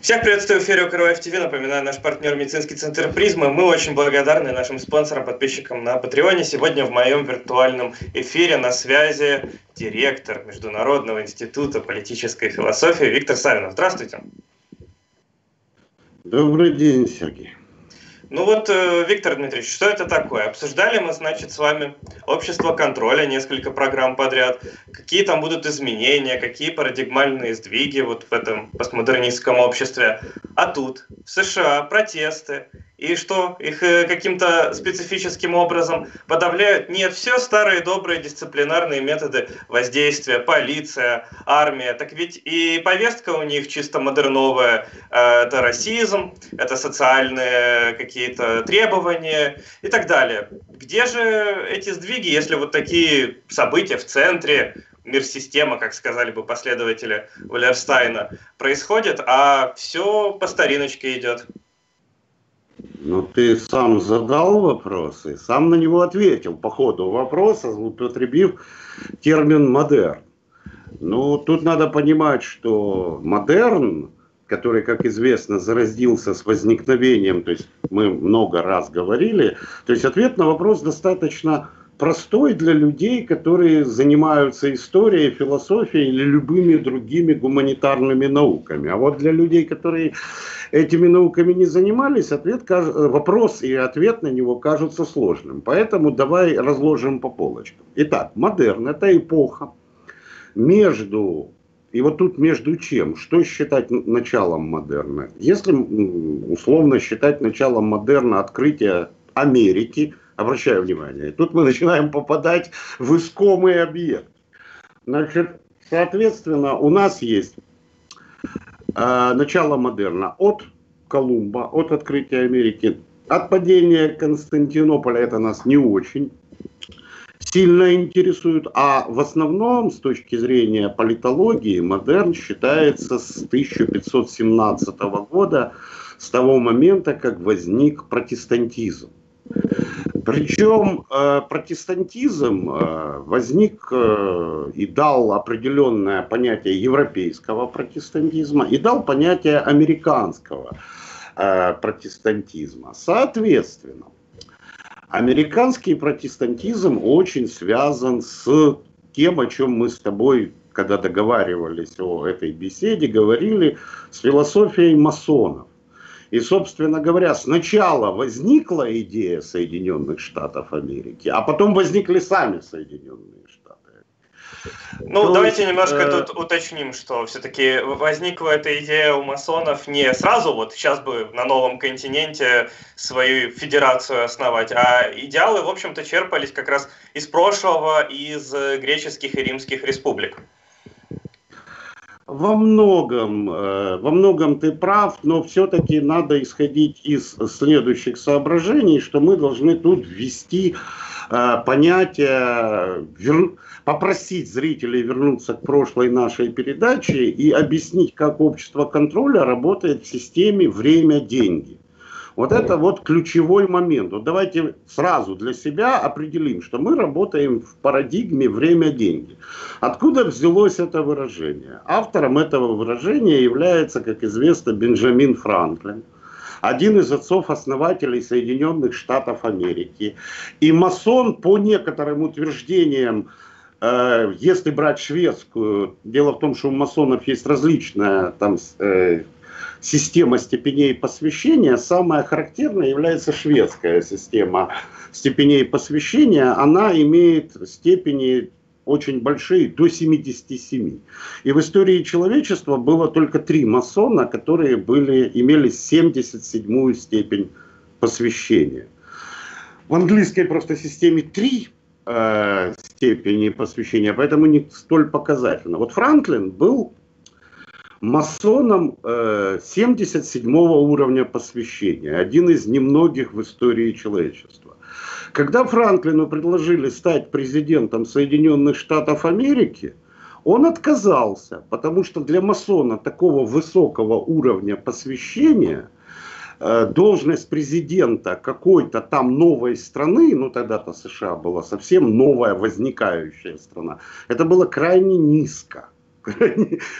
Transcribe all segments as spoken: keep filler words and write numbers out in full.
Всех приветствую в эфире УКРЛАЙФ ТВ. Напоминаю, наш партнер Медицинский Центр Призма. Мы очень благодарны нашим спонсорам, подписчикам на Патреоне. Сегодня в моем виртуальном эфире на связи директор Международного Института Политической Философии Виктор Савинов. Здравствуйте. Добрый день, Сергей. Ну вот, Виктор Дмитриевич, что это такое? Обсуждали мы, значит, с вами общество контроля, несколько программ подряд. Какие там будут изменения, какие парадигмальные сдвиги вот в этом постмодернистском обществе. А тут, в США, протесты. И что, их каким-то специфическим образом подавляют? Нет, все старые добрые дисциплинарные методы воздействия, полиция, армия. Так ведь и повестка у них чисто модерновая. Это расизм, это социальные какие-то требования и так далее. Где же эти сдвиги, если вот такие события в центре, мир-система, как сказали бы последователи Валлерстайна, происходят, а все по стариночке идет? Ну, ты сам задал вопрос и сам на него ответил по ходу вопроса, употребив термин «модерн». Ну, тут надо понимать, что модерн, который, как известно, зародился с возникновением, то есть мы много раз говорили, то есть ответ на вопрос достаточно простой для людей, которые занимаются историей, философией или любыми другими гуманитарными науками. А вот для людей, которые этими науками не занимались, ответ, вопрос и ответ на него кажутся сложным. Поэтому давай разложим по полочкам. Итак, модерн – это эпоха между... И вот тут между чем? Что считать началом модерна? Если условно считать началом модерна открытие Америки, обращаю внимание, тут мы начинаем попадать в искомый объект. Значит, соответственно, у нас есть э, начало модерна от Колумба, от открытия Америки, от падения Константинополя, это нас не очень сильно интересует, а в основном, с точки зрения политологии, модерн считается с тысяча пятьсот семнадцатого года, с того момента, как возник протестантизм. Причем э, протестантизм э, возник э, и дал определенное понятие европейского протестантизма, и дал понятие американского э, протестантизма. Соответственно, американский протестантизм очень связан с тем, о чем мы с тобой, когда договаривались о этой беседе, говорили, с философией масонов. И, собственно говоря, сначала возникла идея Соединенных Штатов Америки, а потом возникли сами Соединенные Штаты. Ну, то давайте есть, немножко э... тут уточним, что все-таки возникла эта идея у масонов не сразу, вот сейчас бы на новом континенте свою федерацию основать, а идеалы, в общем-то, черпались как раз из прошлого, из греческих и римских республик. Во многом, во многом ты прав, но все-таки надо исходить из следующих соображений, что мы должны тут ввести понятие, вер... попросить зрителей вернуться к прошлой нашей передаче и объяснить, как общество контроля работает в системе время-деньги. Вот это вот ключевой момент. Вот давайте сразу для себя определим, что мы работаем в парадигме время-деньги. Откуда взялось это выражение? Автором этого выражения является, как известно, Бенджамин Франклин, один из отцов-основателей Соединенных Штатов Америки. И масон, по некоторым утверждениям, э, если брать шведскую, дело в том, что у масонов есть различная там... Э, система степеней посвящения, самая характерная является шведская система степеней посвящения. Она имеет степени очень большие, до семидесяти семи. И в истории человечества было только три масона, которые были, имели семьдесят седьмую степень посвящения. В английской просто системе три э, степени посвящения, поэтому не столь показательно. Вот Франклин был масоном семьдесят седьмого уровня посвящения, один из немногих в истории человечества. Когда Франклину предложили стать президентом Соединенных Штатов Америки, он отказался, потому что для масона такого высокого уровня посвящения должность президента какой-то там новой страны, ну тогда-то США была совсем новая возникающая страна, это было крайне низко.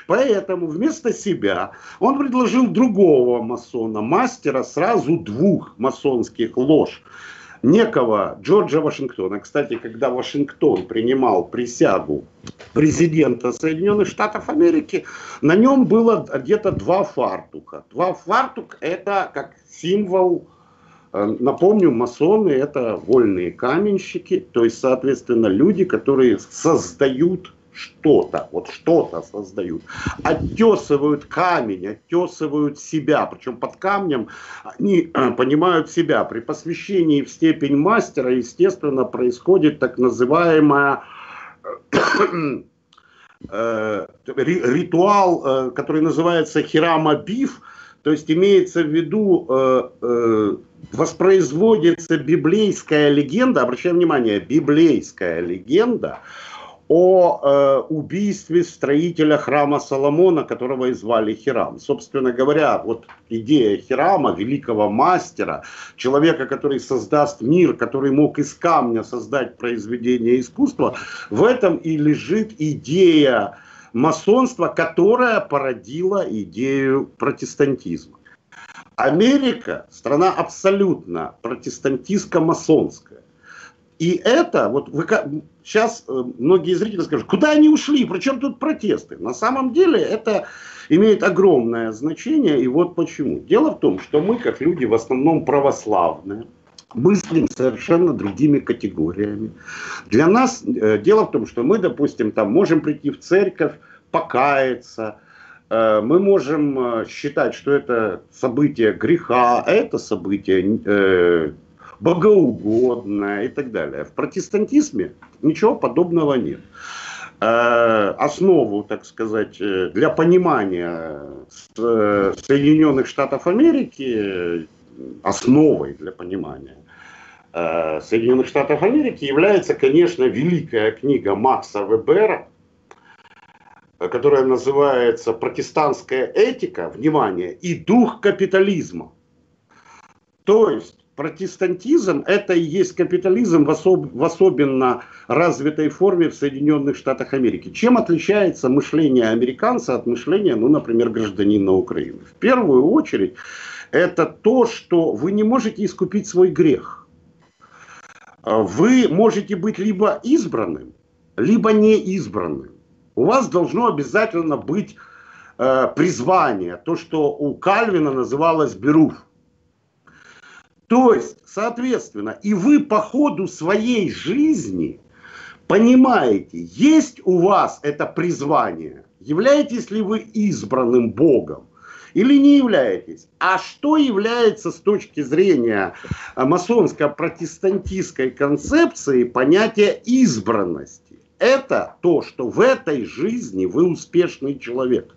Поэтому вместо себя он предложил другого масона, мастера сразу двух масонских лож, некого Джорджа Вашингтона. Кстати, когда Вашингтон принимал присягу президента Соединенных Штатов Америки, на нем было где-то два фартука. Два фартука – это как символ, напомню, масоны – это вольные каменщики, то есть, соответственно, люди, которые создают что-то, вот что-то создают, оттесывают камень, оттесывают себя, причем под камнем они ä, понимают себя. При посвящении в степень мастера, естественно, происходит так называемая э, ритуал, э, который называется Хирам Абиф, то есть имеется в виду э, э, воспроизводится библейская легенда, обращаем внимание, библейская легенда о э, убийстве строителя храма Соломона, которого и звали Хирам. Собственно говоря, вот идея Хирама, великого мастера, человека, который создаст мир, который мог из камня создать произведение искусства, в этом и лежит идея масонства, которая породила идею протестантизма. Америка – страна абсолютно протестантистско-масонская. И это, вот вы, сейчас многие зрители скажут, куда они ушли, причем тут протесты. На самом деле это имеет огромное значение, и вот почему. Дело в том, что мы, как люди в основном православные, мыслим совершенно другими категориями. Для нас, э, дело в том, что мы, допустим, там можем прийти в церковь, покаяться, э, мы можем считать, что это событие греха, а это событие... Э, богоугодно и так далее. В протестантизме ничего подобного нет. Э, основу, так сказать, для понимания Соединенных Штатов Америки, основой для понимания э, Соединенных Штатов Америки является, конечно, великая книга Макса Вебера, которая называется «Протестантская этика, внимание, и дух капитализма». То есть протестантизм – это и есть капитализм в, особ, в особенно развитой форме в Соединенных Штатах Америки. Чем отличается мышление американца от мышления, ну, например, гражданина Украины? В первую очередь, это то, что вы не можете искупить свой грех. Вы можете быть либо избранным, либо неизбранным. У вас должно обязательно быть э, призвание, то, что у Кальвина называлось «беруф». То есть, соответственно, и вы по ходу своей жизни понимаете, есть у вас это призвание, являетесь ли вы избранным Богом или не являетесь. А что является с точки зрения масонско-протестантистской концепции понятие избранности? Это то, что в этой жизни вы успешный человек,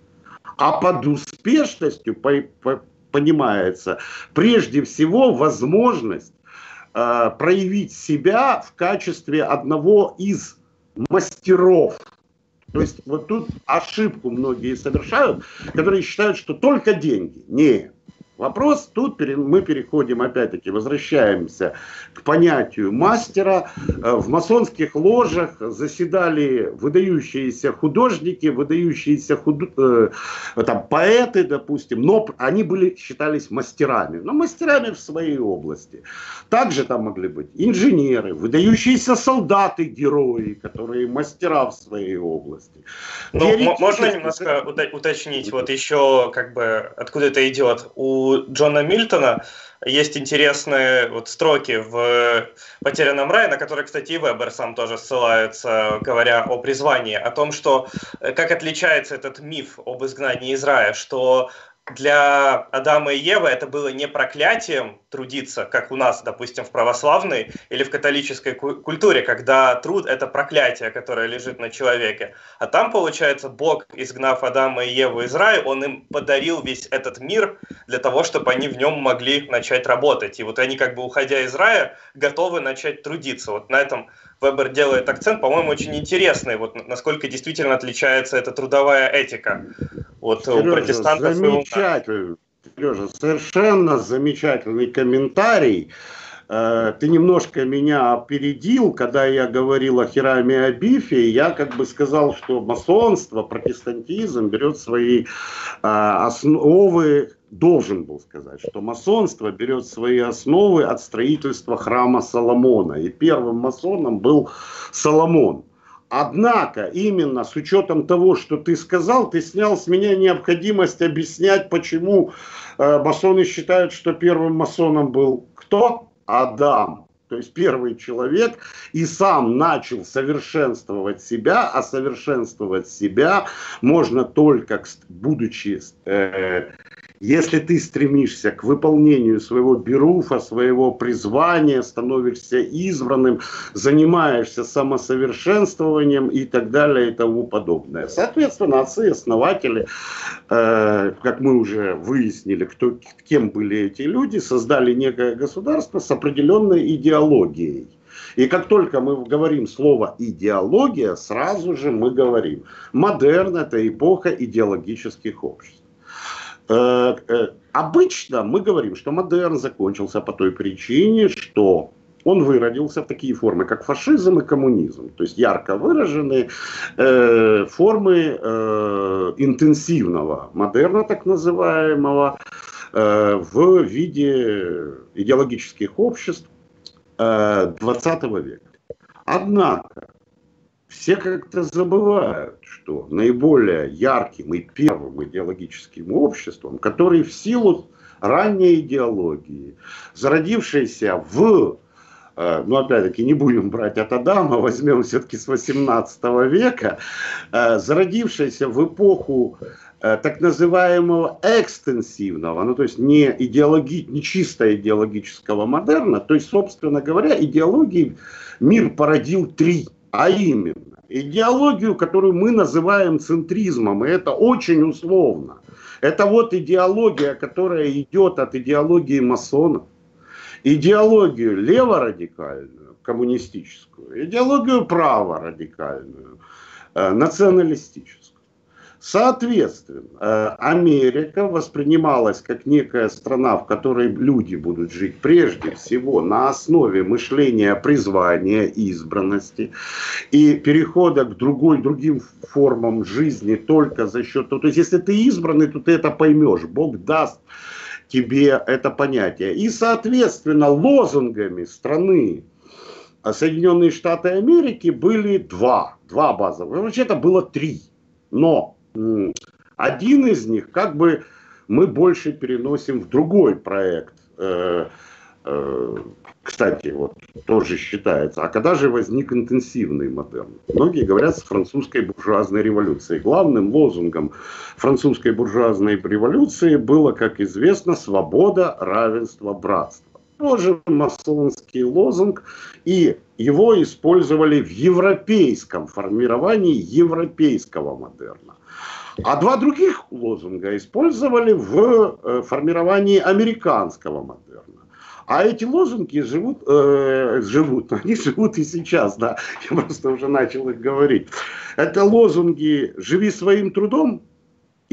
а под успешностью по, по, понимается прежде всего возможность э, проявить себя в качестве одного из мастеров. То есть вот тут ошибку многие совершают, которые считают, что только деньги. Нет. Вопрос тут, пере, мы переходим опять-таки, возвращаемся к понятию мастера. В масонских ложах заседали выдающиеся художники, выдающиеся худ, э, там, поэты, допустим, но они были, считались мастерами, но мастерами в своей области. Также там могли быть инженеры, выдающиеся солдаты-герои, которые мастера в своей области. Ну, Теоретически... Можно немножко уточнить, вот еще как бы откуда это идет? У Джона Милтона есть интересные вот строки в «Потерянном рае», на которые, кстати, и Вебер сам тоже ссылается, говоря о призвании, о том, что как отличается этот миф об изгнании из рая, что для Адама и Евы это было не проклятием трудиться, как у нас, допустим, в православной или в католической культуре, когда труд – это проклятие, которое лежит на человеке. А там, получается, Бог, изгнав Адама и Еву из рая, он им подарил весь этот мир для того, чтобы они в нем могли начать работать. И вот они, как бы уходя из рая, готовы начать трудиться. Вот на этом Вебер делает акцент, по-моему, очень интересный, вот насколько действительно отличается эта трудовая этика. Вот Сережа, у протестантов замечательный, Сережа, совершенно замечательный комментарий. э, ты немножко меня опередил, когда я говорил о Хираме Абифе, я как бы сказал, что масонство, протестантизм берет свои э, основы, должен был сказать, что масонство берет свои основы от строительства храма Соломона. И первым масоном был Соломон. Однако, именно с учетом того, что ты сказал, ты снял с меня необходимость объяснять, почему э, масоны считают, что первым масоном был кто? Адам. То есть первый человек и сам начал совершенствовать себя, а совершенствовать себя можно только, будучи... Э, Если ты стремишься к выполнению своего бируфа, своего призвания, становишься избранным, занимаешься самосовершенствованием и так далее и тому подобное. Соответственно, отцы-основатели, э, как мы уже выяснили, кто, кем были эти люди, создали некое государство с определенной идеологией. И как только мы говорим слово «идеология», сразу же мы говорим «модерн» – это эпоха идеологических обществ. Обычно мы говорим, что модерн закончился по той причине, что он выродился в такие формы, как фашизм и коммунизм. То есть ярко выраженные э, формы э, интенсивного модерна, так называемого, э, в виде идеологических обществ э, двадцатого века. Однако все как-то забывают, что наиболее ярким и первым идеологическим обществом, который в силу ранней идеологии, зародившейся в, ну опять-таки не будем брать от Адама, возьмем все-таки с восемнадцатого века, зародившейся в эпоху так называемого экстенсивного, ну то есть не, идеологи, не чисто идеологического модерна, то есть, собственно говоря, идеологии мир породил три. А именно, идеологию, которую мы называем центризмом, и это очень условно. Это вот идеология, которая идет от идеологии масонов, идеологию леворадикальную, коммунистическую, идеологию праворадикальную, э, националистическую. Соответственно, Америка воспринималась как некая страна, в которой люди будут жить прежде всего на основе мышления, призвания, избранности и перехода к другой, другим формам жизни только за счет... То есть, если ты избранный, то ты это поймешь, Бог даст тебе это понятие. И, соответственно, лозунгами страны Соединенные Штаты Америки были два, два базовых. Вообще-то было три, но... Один из них как бы мы больше переносим в другой проект. Кстати, вот тоже считается. А когда же возник интенсивный модерн? Многие говорят с французской буржуазной революцией. Главным лозунгом французской буржуазной революции было, как известно, свобода, равенство, братство. Тоже масонский лозунг, и его использовали в европейском формировании европейского модерна. А два других лозунга использовали в формировании американского модерна. А эти лозунги живут, э, живут, они живут и сейчас, да, я просто уже начал их говорить. Это лозунги «Живи своим трудом»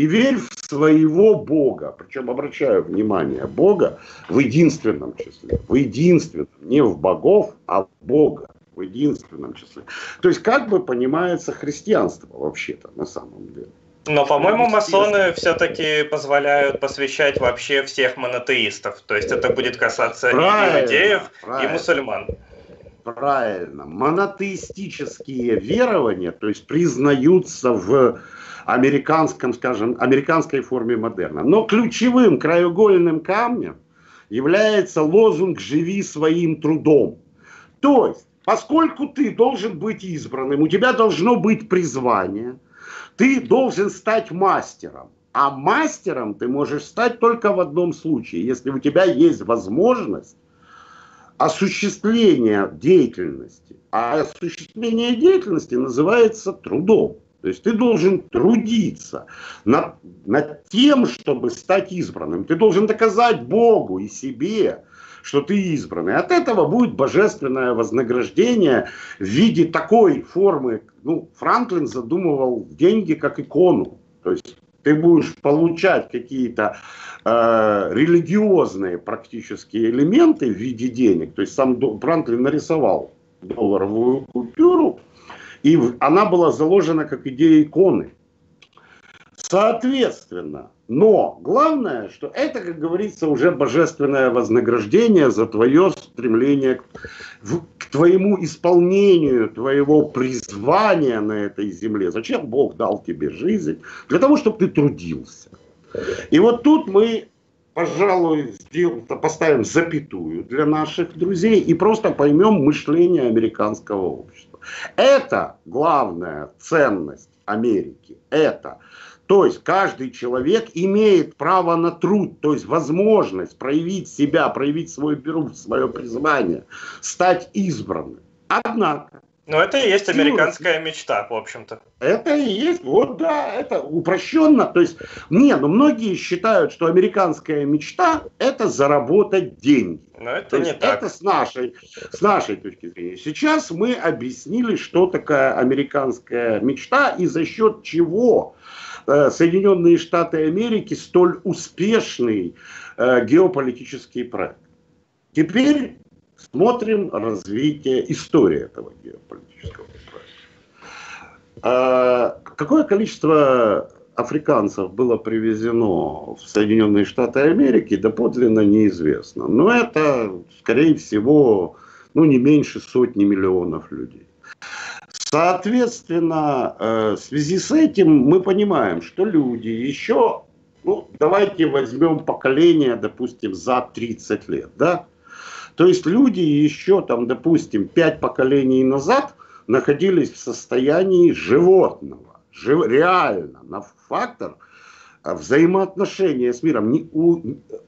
и верь в своего Бога, причем обращаю внимание, Бога в единственном числе, в единственном, не в богов, а в Бога, в единственном числе. То есть как бы понимается христианство вообще-то на самом деле. Но, по-моему, масоны все-таки позволяют посвящать вообще всех монотеистов, то есть это будет касаться правильно, и иудеев, правильно. И мусульман. Правильно, монотеистические верования, то есть признаются в американском, скажем, американской форме модерна. Но ключевым краеугольным камнем является лозунг «Живи своим трудом». То есть, поскольку ты должен быть избранным, у тебя должно быть призвание, ты должен стать мастером. А мастером ты можешь стать только в одном случае, если у тебя есть возможность осуществления деятельности. А осуществление деятельности называется трудом. То есть ты должен трудиться над, над тем, чтобы стать избранным. Ты должен доказать Богу и себе, что ты избранный. От этого будет божественное вознаграждение в виде такой формы. Ну, Франклин задумывал деньги как икону. То есть ты будешь получать какие-то э, религиозные практические элементы в виде денег. То есть сам Франклин нарисовал долларовую купюру, и она была заложена как идея иконы. Соответственно, но главное, что это, как говорится, уже божественное вознаграждение за твое стремление к, к твоему исполнению, твоего призвания на этой земле. Зачем Бог дал тебе жизнь? Для того, чтобы ты трудился. И вот тут мы, пожалуй, сделаем, поставим запятую для наших друзей и просто поймем мышление американского общества. Это главная ценность Америки. Это... То есть каждый человек имеет право на труд, то есть возможность проявить себя, проявить свой берут, свое призвание, стать избранным. Однако... Но это и есть американская мечта, в общем-то. Это и есть, вот да, это упрощенно. То есть, не, ну многие считают, что американская мечта – это заработать деньги. Но это то не есть, так. Это с нашей, с нашей точки зрения. Сейчас мы объяснили, что такая американская мечта и за счет чего Соединенные Штаты Америки столь успешный э, геополитический проект. Теперь смотрим развитие истории этого геополитического проекта. А какое количество африканцев было привезено в Соединенные Штаты Америки, доподлинно неизвестно. Но это, скорее всего, ну, не меньше сотни миллионов людей. Соответственно, в связи с этим мы понимаем, что люди еще, ну, давайте возьмем поколение, допустим, за тридцать лет, да? То есть люди еще, там, допустим, пять поколений назад находились в состоянии животного, жив, реально, на фактор взаимоотношения с миром. У,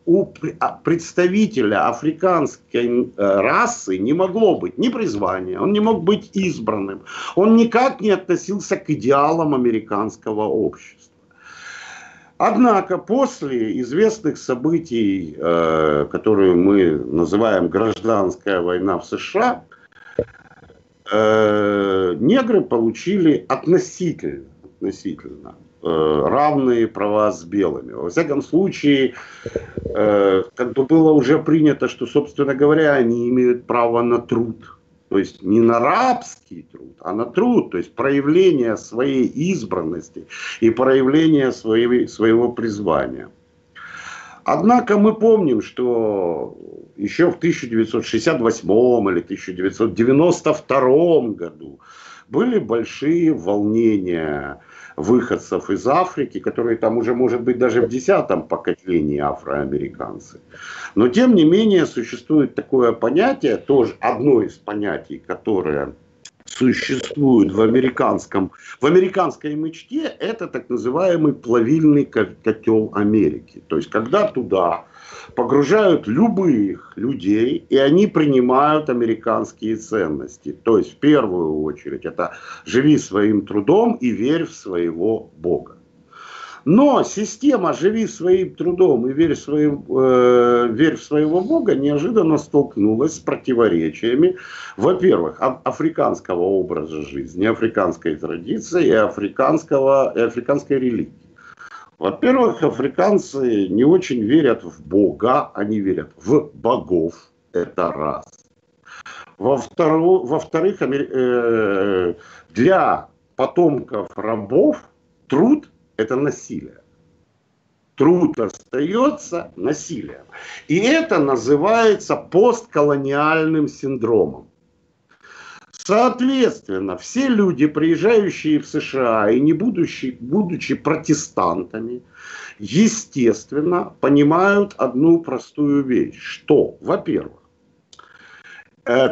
у представителя африканской расы не могло быть ни призвания, он не мог быть избранным, он никак не относился к идеалам американского общества. Однако после известных событий, э, которые мы называем «гражданская война в США», э, негры получили относительно, относительно равные права с белыми. Во всяком случае, э, как бы было уже принято, что, собственно говоря, они имеют право на труд. То есть не на рабский труд, а на труд. То есть проявление своей избранности и проявление своей, своего призвания. Однако мы помним, что еще в тысяча девятьсот шестьдесят восьмом или тысяча девятьсот девяносто втором году были большие волнения выходцев из Африки, которые там уже, может быть, даже в десятом поколении афроамериканцы. Но, тем не менее, существует такое понятие, тоже одно из понятий, которое существует в, американском, в американской мечте, это так называемый плавильный котел Америки. То есть, когда туда погружают любых людей, и они принимают американские ценности. То есть, в первую очередь, это «живи своим трудом и верь в своего Бога». Но система «живи своим трудом и верь в, своим, э, верь в своего Бога» неожиданно столкнулась с противоречиями, во-первых, африканского образа жизни, африканской традиции и, африканского, и африканской религии. Во-первых, африканцы не очень верят в Бога, они верят в богов, это раз. Во-вторых, для потомков рабов труд – это насилие. Труд остается насилием. И это называется постколониальным синдромом. Соответственно, все люди, приезжающие в США и не будучи, будучи протестантами, естественно, понимают одну простую вещь, что, во-первых,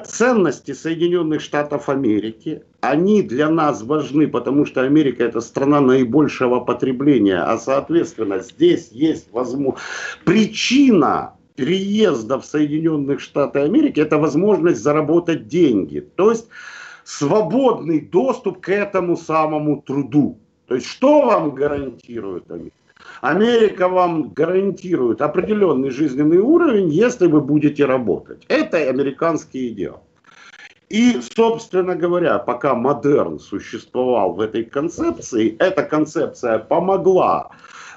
ценности Соединенных Штатов Америки, они для нас важны, потому что Америка – это страна наибольшего потребления, а, соответственно, здесь есть возможность, причина переезда в Соединенных Штаты Америки – это возможность заработать деньги. То есть свободный доступ к этому самому труду. То есть что вам гарантирует Америка? Америка вам гарантирует определенный жизненный уровень, если вы будете работать. Это американский идеал. И, собственно говоря, пока модерн существовал в этой концепции, эта концепция помогла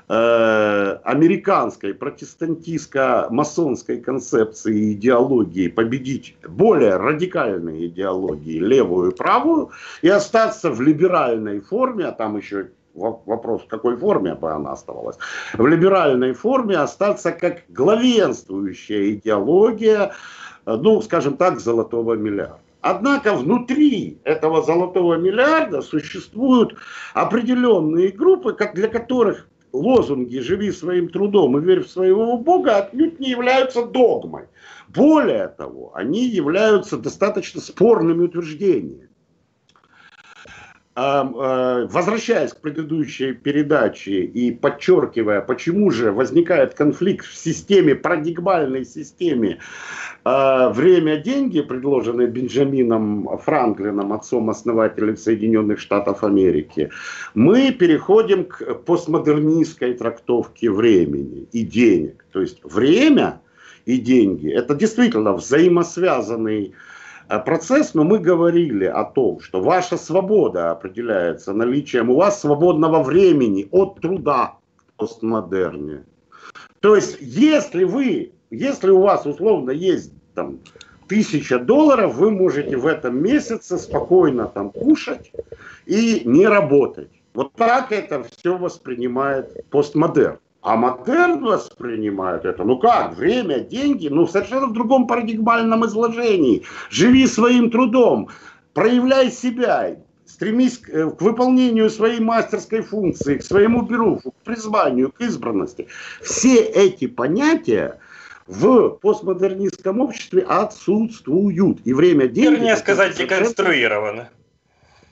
э, американской протестантистско-масонской концепции и идеологии победить более радикальные идеологии, левую и правую, и остаться в либеральной форме, а там еще вопрос, в какой форме бы она оставалась, в либеральной форме остаться как главенствующая идеология, ну, скажем так, золотого миллиарда. Однако внутри этого золотого миллиарда существуют определенные группы, для которых лозунги «Живи своим трудом и верь в своего Бога» отнюдь не являются догмой. Более того, они являются достаточно спорными утверждениями. Возвращаясь к предыдущей передаче и подчеркивая, почему же возникает конфликт в системе, парадигмальной системе «Время-деньги», предложенной Бенджамином Франклином, отцом-основателем Соединенных Штатов Америки, мы переходим к постмодернистской трактовке времени и денег. То есть время и деньги – это действительно взаимосвязанный процесс, но мы говорили о том, что ваша свобода определяется наличием у вас свободного времени от труда в постмодерне. То есть, если вы, если у вас условно есть там тысяча долларов, вы можете в этом месяце спокойно там кушать и не работать. Вот так это все воспринимает постмодерн. А модерн воспринимает это, ну как, время, деньги, ну совершенно в другом парадигмальном изложении. Живи своим трудом, проявляй себя, стремись к, к выполнению своей мастерской функции, к своему беру, к призванию, к избранности. Все эти понятия в постмодернистском обществе отсутствуют. И время, деньги... Вернее сказать, деконструировано.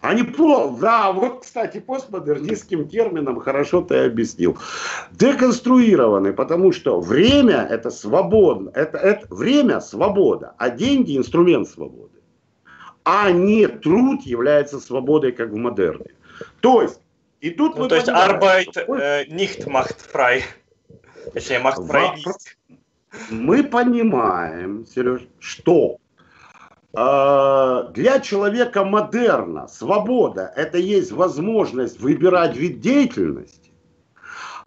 Они по... Да, вот, кстати, постмодернистским термином хорошо ты объяснил. Деконструированы, потому что время – это свободно, это, это время – свобода, а деньги – инструмент свободы. А не труд является свободой, как в модерне. То есть, и тут ну, мы... То есть, Arbeit äh, nicht macht frei. Точнее, macht frei nicht. Мы понимаем, Сереж, что... Для человека модерна свобода – это есть возможность выбирать вид деятельности,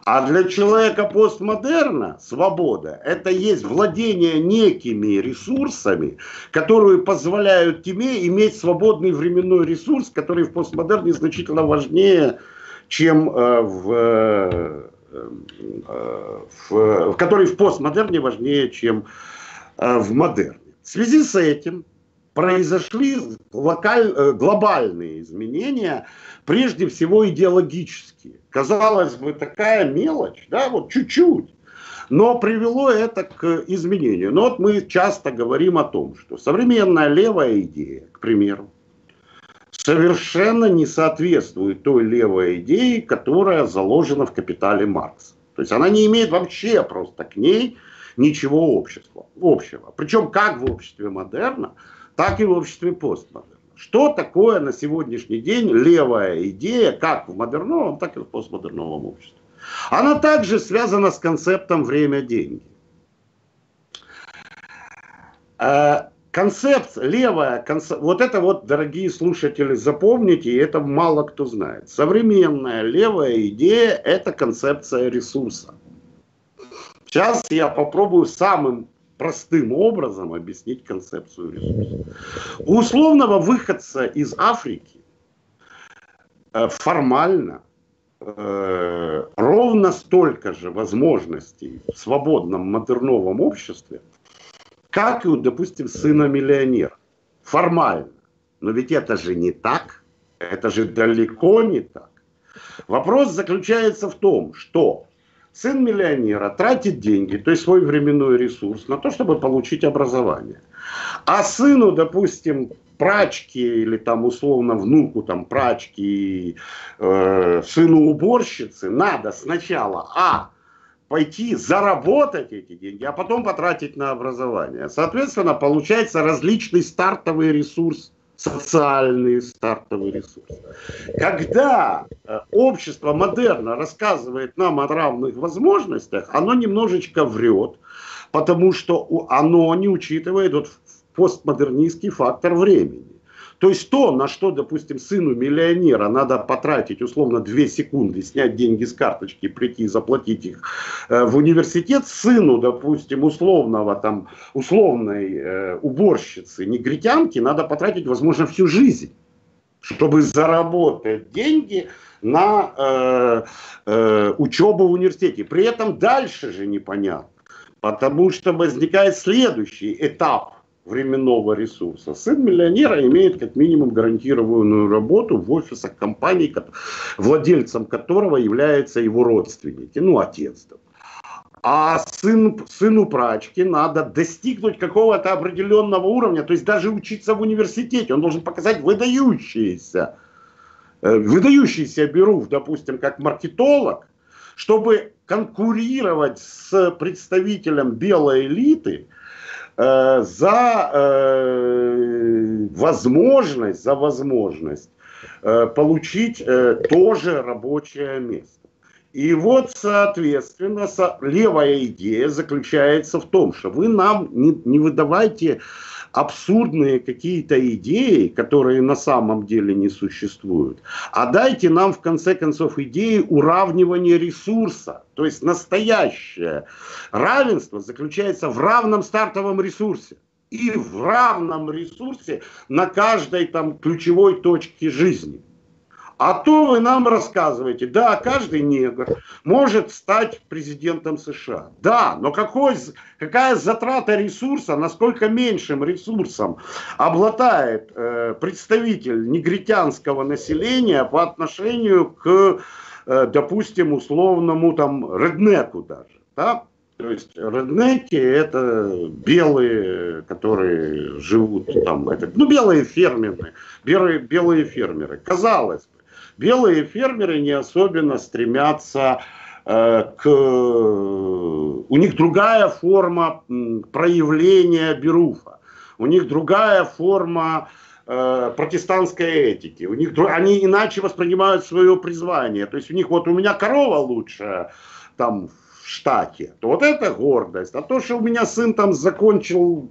а для человека постмодерна свобода – это есть владение некими ресурсами, которые позволяют тебе иметь свободный временной ресурс, который в постмодерне значительно важнее, чем в, в, который в постмодерне важнее, чем в модерне. В связи с этим произошли локаль... глобальные изменения, прежде всего идеологические. Казалось бы, такая мелочь, да, вот чуть-чуть, но привело это к изменению. Но вот мы часто говорим о том, что современная левая идея, к примеру, совершенно не соответствует той левой идее, которая заложена в «Капитале» Маркса. То есть она не имеет вообще просто к ней ничего общества, общего. Причем как в обществе модерна, так и в обществе постмодерна. Что такое на сегодняшний день левая идея, как в модерновом, так и в постмодерновом обществе? Она также связана с концептом «время-деньги». Концепт, левая, концеп... вот это вот, дорогие слушатели, запомните, это мало кто знает. Современная левая идея – это концепция ресурса. Сейчас я попробую самым простым образом объяснить концепцию ресурса. У условного выходца из Африки формально э, ровно столько же возможностей в свободном модерновом обществе, как и у, допустим, сына миллионера. Формально. Но ведь это же не так. Это же далеко не так. Вопрос заключается в том, что сын миллионера тратит деньги, то есть свой временной ресурс, на то, чтобы получить образование. А сыну, допустим, прачки или там условно внуку там прачки, э, сыну уборщицы надо сначала а пойти заработать эти деньги, а потом потратить на образование. Соответственно, получается различный стартовый ресурс. Социальный стартовый ресурс. Когда общество модерна рассказывает нам о равных возможностях, оно немножечко врет, потому что оно не учитывает вот постмодернистский фактор времени. То есть то, на что, допустим, сыну миллионера надо потратить условно две секунды, снять деньги с карточки, прийти и заплатить их э, в университет, сыну, допустим, условного, там, условной э, уборщицы, негритянки, надо потратить, возможно, всю жизнь, чтобы заработать деньги на э, э, учебу в университете. При этом дальше же непонятно, потому что возникает следующий этап временного ресурса. Сын миллионера имеет как минимум гарантированную работу в офисах компании, владельцем которого являются его родственники, ну, отец. Там. А сын, сыну прачки надо достигнуть какого-то определенного уровня, то есть даже учиться в университете, он должен показать выдающиеся, выдающийся Беруф, допустим, как маркетолог, чтобы конкурировать с представителем белой элиты, за э, возможность, за возможность э, получить э, тоже рабочее место. И вот, соответственно, со, левая идея заключается в том, что вы нам не, не выдавайте абсурдные какие-то идеи, которые на самом деле не существуют, а дайте нам, в конце концов, идеи уравнивания ресурса. То есть настоящее равенство заключается в равном стартовом ресурсе и в равном ресурсе на каждой там ключевой точке жизни. А то вы нам рассказываете, да, каждый негр может стать президентом США. Да, но какой, какая затрата ресурса, насколько меньшим ресурсом обладает э, представитель негритянского населения по отношению к, э, допустим, условному там реднеку даже, да? То есть реднеки — это белые, которые живут там, это, ну, белые фермеры, белые, белые фермеры, казалось бы. Белые фермеры не особенно стремятся э, к... У них другая форма м, проявления Беруфа. У них другая форма э, протестантской этики. У них, они иначе воспринимают свое призвание. То есть у них вот у меня корова лучшая там в штате. То вот это гордость. А то, что у меня сын там закончил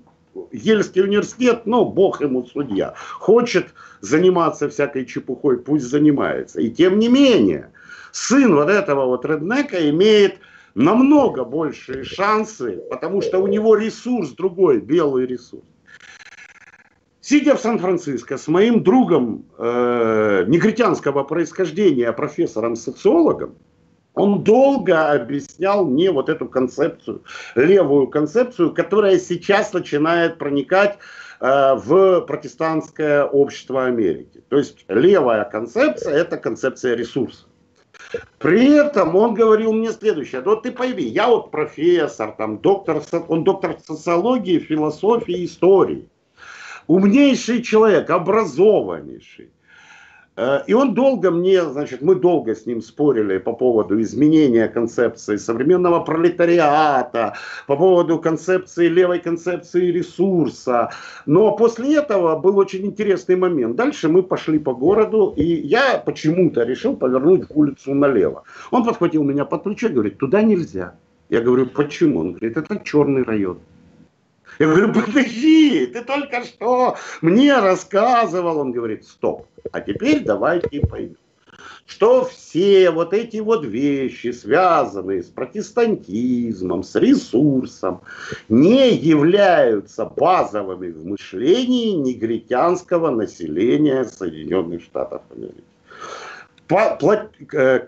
Ельский университет, ну, бог ему судья. Хочет заниматься всякой чепухой, пусть занимается. И тем не менее, сын вот этого вот реднека имеет намного большие шансы, потому что у него ресурс другой, белый ресурс. Сидя в Сан-Франциско с моим другом э, негритянского происхождения, профессором-социологом, он долго объяснял мне вот эту концепцию, левую концепцию, которая сейчас начинает проникать э, в протестантское общество Америки. То есть левая концепция – это концепция ресурса. При этом он говорил мне следующее: вот ты пойми, я вот профессор, там, доктор, он доктор социологии, философии, истории, умнейший человек, образованнейший. И он долго мне, значит, мы долго с ним спорили по поводу изменения концепции современного пролетариата, по поводу концепции, левой концепции ресурса. Но после этого был очень интересный момент. Дальше мы пошли по городу, и я почему-то решил повернуть улицу налево. Он подхватил меня под плечо и говорит: туда нельзя. Я говорю: почему? Он говорит: это черный район. Я говорю: подожди, ты только что мне рассказывал. Он говорит: стоп, а теперь давайте поймем, что все вот эти вот вещи, связанные с протестантизмом, с ресурсом, не являются базовыми в мышлении негритянского населения Соединенных Штатов Америки.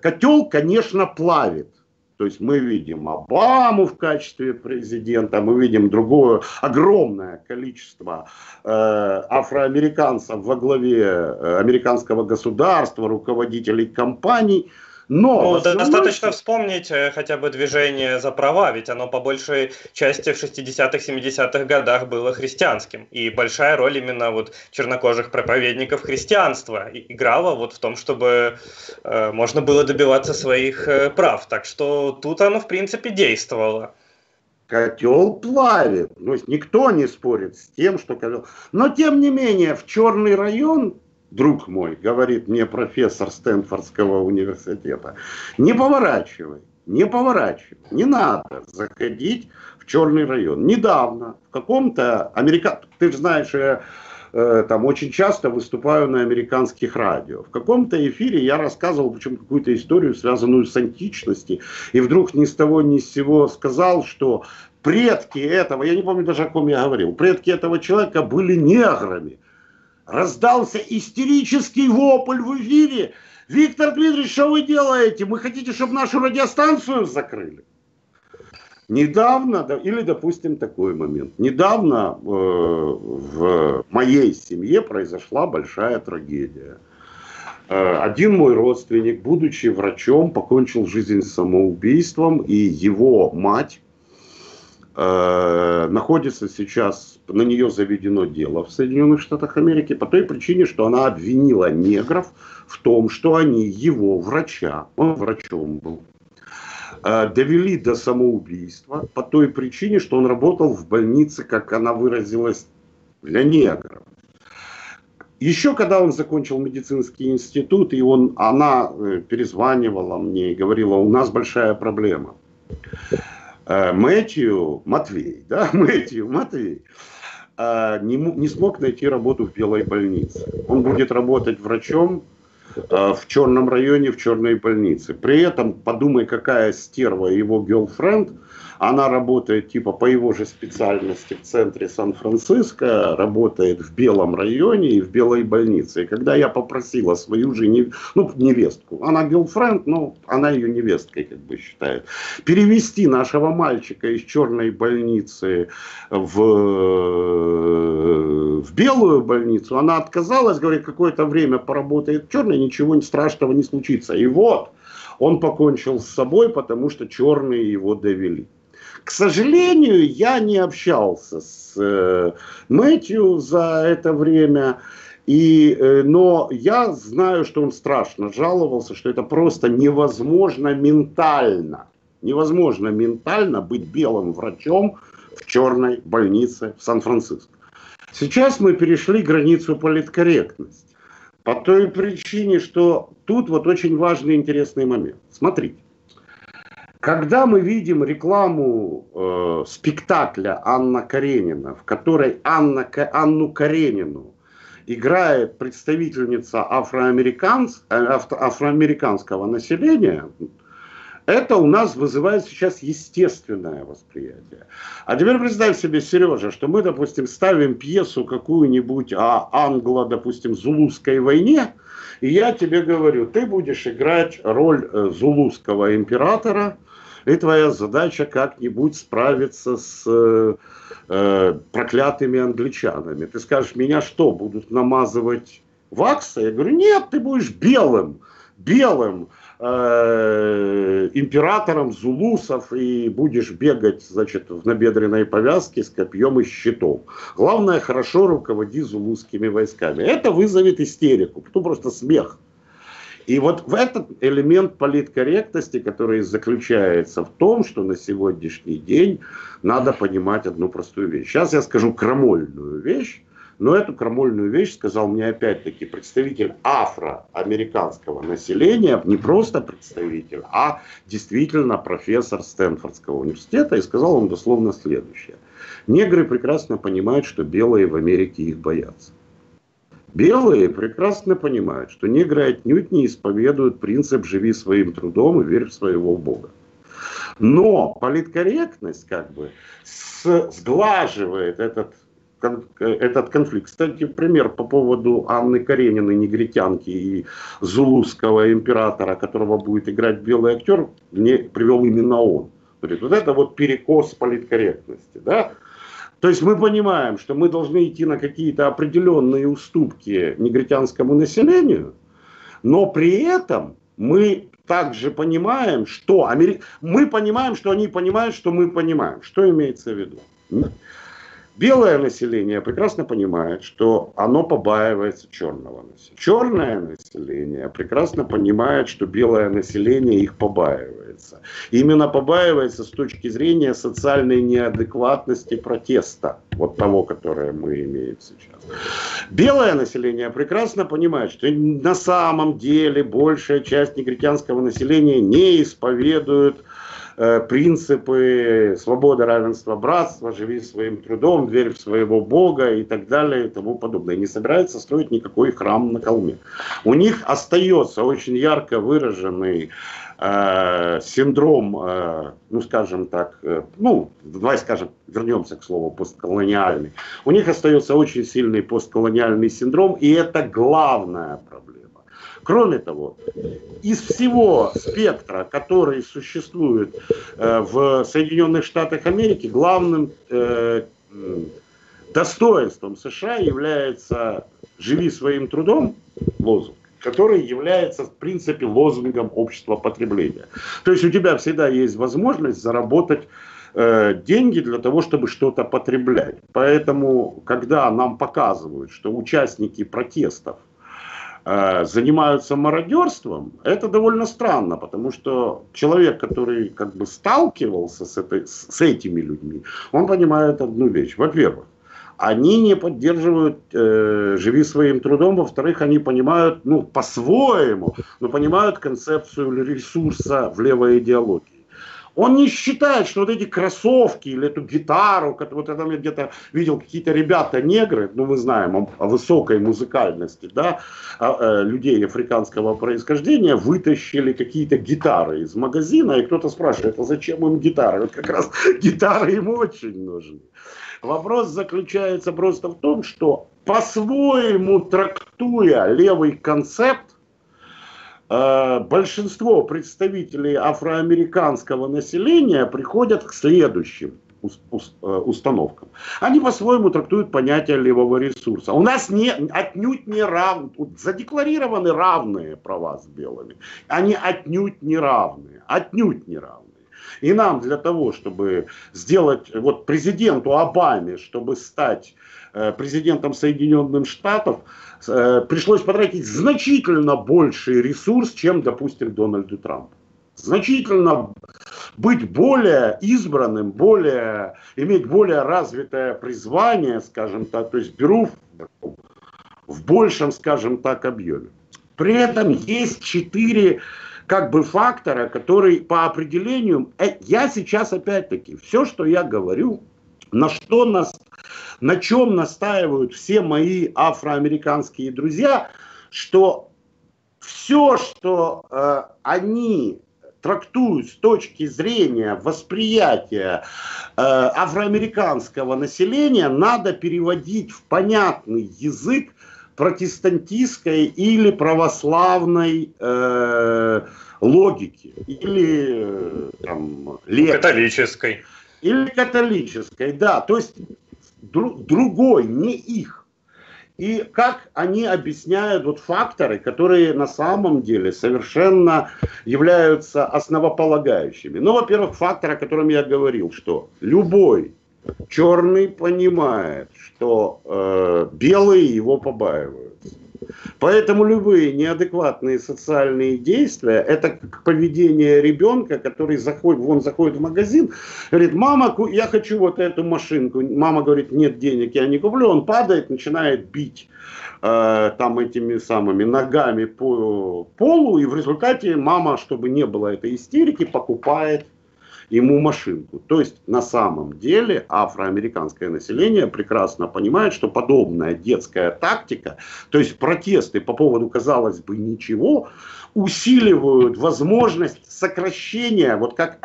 Котел, конечно, плавит. То есть мы видим Обаму в качестве президента, мы видим другое огромное количество э, афроамериканцев во главе американского государства, руководителей компаний. Но ну, основном... достаточно вспомнить хотя бы движение за права, ведь оно по большей части в шестидесятых-семидесятых годах было христианским. И большая роль именно вот чернокожих проповедников христианства играла вот в том, чтобы э, можно было добиваться своих э, прав. Так что тут оно, в принципе, действовало. Котел плавит. То есть никто не спорит с тем, что котел... Но, тем не менее, в черный район друг мой, говорит мне профессор Стэнфордского университета, не поворачивай, не поворачивай, не надо заходить в черный район. Недавно в каком-то американском, ты же знаешь, я э, там очень часто выступаю на американских радио, в каком-то эфире я рассказывал, причем какую-то историю, связанную с античностью, и вдруг ни с того ни с сего сказал, что предки этого, я не помню даже о ком я говорил, предки этого человека были неграми. Раздался истерический вопль в эфире. Виктор Дмитриевич, что вы делаете? Мы хотите, чтобы нашу радиостанцию закрыли? Недавно, или, допустим, такой момент. Недавно э, в моей семье произошла большая трагедия. Э, один мой родственник, будучи врачом, покончил жизнь самоубийством, и его мать находится сейчас, на нее заведено дело в Соединенных Штатах Америки по той причине, что она обвинила негров в том, что они его врача, он врачом был, довели до самоубийства по той причине, что он работал в больнице, как она выразилась, для негров. Еще когда он закончил медицинский институт, и он, она перезванивала мне и говорила, у нас большая проблема. Мэтью Матвей, да, Мэтью Матвей не, не смог найти работу в белой больнице. Он будет работать врачом в черном районе, в черной больнице. При этом, подумай, какая стерва его girlfriend, она работает типа по его же специальности в центре Сан-Франциско, работает в белом районе и в белой больнице. И когда я попросила свою же нев... ну, невестку, она girlfriend, но она ее невесткой как бы считает, перевести нашего мальчика из черной больницы в, в белую больницу, она отказалась, говорит, какое-то время поработает в черной, ничего страшного не случится. И вот он покончил с собой, потому что черные его довели. К сожалению, я не общался с э, Мэтью за это время, и, э, но я знаю, что он страшно жаловался, что это просто невозможно ментально. Невозможно ментально быть белым врачом в черной больнице в Сан-Франциско. Сейчас мы перешли границу политкорректности. По той причине, что тут вот очень важный интересный момент. Смотрите, когда мы видим рекламу э, спектакля Анна Каренина, в которой Анна, Анну Каренину играет представительница афроамериканц, афроамериканского населения, это у нас вызывает сейчас естественное восприятие. А теперь представь себе, Сережа, что мы, допустим, ставим пьесу какую-нибудь о англо, допустим, зулузской войне, и я тебе говорю, ты будешь играть роль зулузского императора, и твоя задача как-нибудь справиться с э, проклятыми англичанами. Ты скажешь, меня что, будут намазывать ваксой? Я говорю, нет, ты будешь белым, белым императором зулусов и будешь бегать, значит, в набедренной повязке с копьем и щитом. Главное, хорошо руководи зулусскими войсками. Это вызовет истерику, ну просто смех. И вот в этот элемент политкорректности, который заключается в том, что на сегодняшний день надо понимать одну простую вещь. Сейчас я скажу крамольную вещь, но эту крамольную вещь сказал мне опять-таки представитель афроамериканского населения, не просто представитель, а действительно профессор Стэнфордского университета, и сказал он дословно следующее. Негры прекрасно понимают, что белые в Америке их боятся. Белые прекрасно понимают, что негры отнюдь не исповедуют принцип «живи своим трудом и верь в своего Бога». Но политкорректность как бы сглаживает этот этот конфликт. Кстати, пример по поводу Анны Карениной, негритянки и зулузского императора, которого будет играть белый актер, мне привел именно он. Говорит, вот это вот перекос политкорректности. Да? То есть мы понимаем, что мы должны идти на какие-то определенные уступки негритянскому населению, но при этом мы также понимаем, что Амери... мы понимаем, что они понимают, что мы понимаем. Что имеется в виду? Белое население прекрасно понимает, что оно побаивается черного населения. Черное население прекрасно понимает, что белое население их побаивает. побаивается. Именно побаивается с точки зрения социальной неадекватности протеста, вот того, которое мы имеем сейчас. Белое население прекрасно понимает, что на самом деле большая часть негритянского населения не исповедует принципы свободы, равенства, братства, живи своим трудом, верь в своего Бога и так далее и тому подобное. И не собирается строить никакой храм на холме. У них остается очень ярко выраженный э, синдром, э, ну скажем так, э, ну давай скажем, вернемся к слову постколониальный. У них остается очень сильный постколониальный синдром, и это главная проблема. Кроме того, из всего спектра, который существует э, в Соединенных Штатах Америки, главным э, достоинством США является «Живи своим трудом» лозунг, который является в принципе лозунгом общества потребления. То есть у тебя всегда есть возможность заработать деньги для того, чтобы что-то потреблять. Поэтому, когда нам показывают, что участники протестов занимаются мародерством, это довольно странно, потому что человек, который как бы сталкивался с, этой, с этими людьми, он понимает одну вещь. Во-первых, они не поддерживают э, «живи своим трудом», во-вторых, они понимают, ну, по-своему, но понимают концепцию ресурса в левой идеологии. Он не считает, что вот эти кроссовки или эту гитару, вот я там где-то видел какие-то ребята-негры, ну мы знаем о высокой музыкальности, да, людей африканского происхождения, вытащили какие-то гитары из магазина, и кто-то спрашивает, а зачем им гитары? Вот как раз гитары им очень нужны. Вопрос заключается просто в том, что по-своему трактуя левый концепт, большинство представителей афроамериканского населения приходят к следующим установкам. Они по-своему трактуют понятие левого ресурса. У нас не, отнюдь не равны, задекларированы равные права с белыми. Они отнюдь не равные, отнюдь не равные. И нам для того, чтобы сделать вот президенту Обаме, чтобы стать президентом Соединенных Штатов, пришлось потратить значительно больший ресурс, чем, допустим, Дональду Трампу. Значительно быть более избранным, более, иметь более развитое призвание, скажем так, то есть беру в, в большем, скажем так, объеме. При этом есть четыре как бы фактора, которые по определению, я сейчас опять-таки, все, что я говорю, на что нас, на чем настаивают все мои афроамериканские друзья, что все, что э, они трактуют с точки зрения восприятия э, афроамериканского населения, надо переводить в понятный язык протестантистской или православной э, логики, или э, там, лек... католической. Или католической, да, то есть друг, другой, не их. И как они объясняют вот факторы, которые на самом деле совершенно являются основополагающими. Ну, во-первых, фактор, о котором я говорил, что любой черный понимает, что э, белые его побаиваются. Поэтому любые неадекватные социальные действия, это поведение ребенка, который заходит, он заходит в магазин, говорит, мама, я хочу вот эту машинку. Мама говорит, нет денег, я не куплю. Он падает, начинает бить э, там этими самыми ногами по полу. И в результате мама, чтобы не было этой истерики, покупает ему машинку. То есть на самом деле афроамериканское население прекрасно понимает, что подобная детская тактика, то есть протесты по поводу, казалось бы, ничего, усиливают возможность сокращения, вот как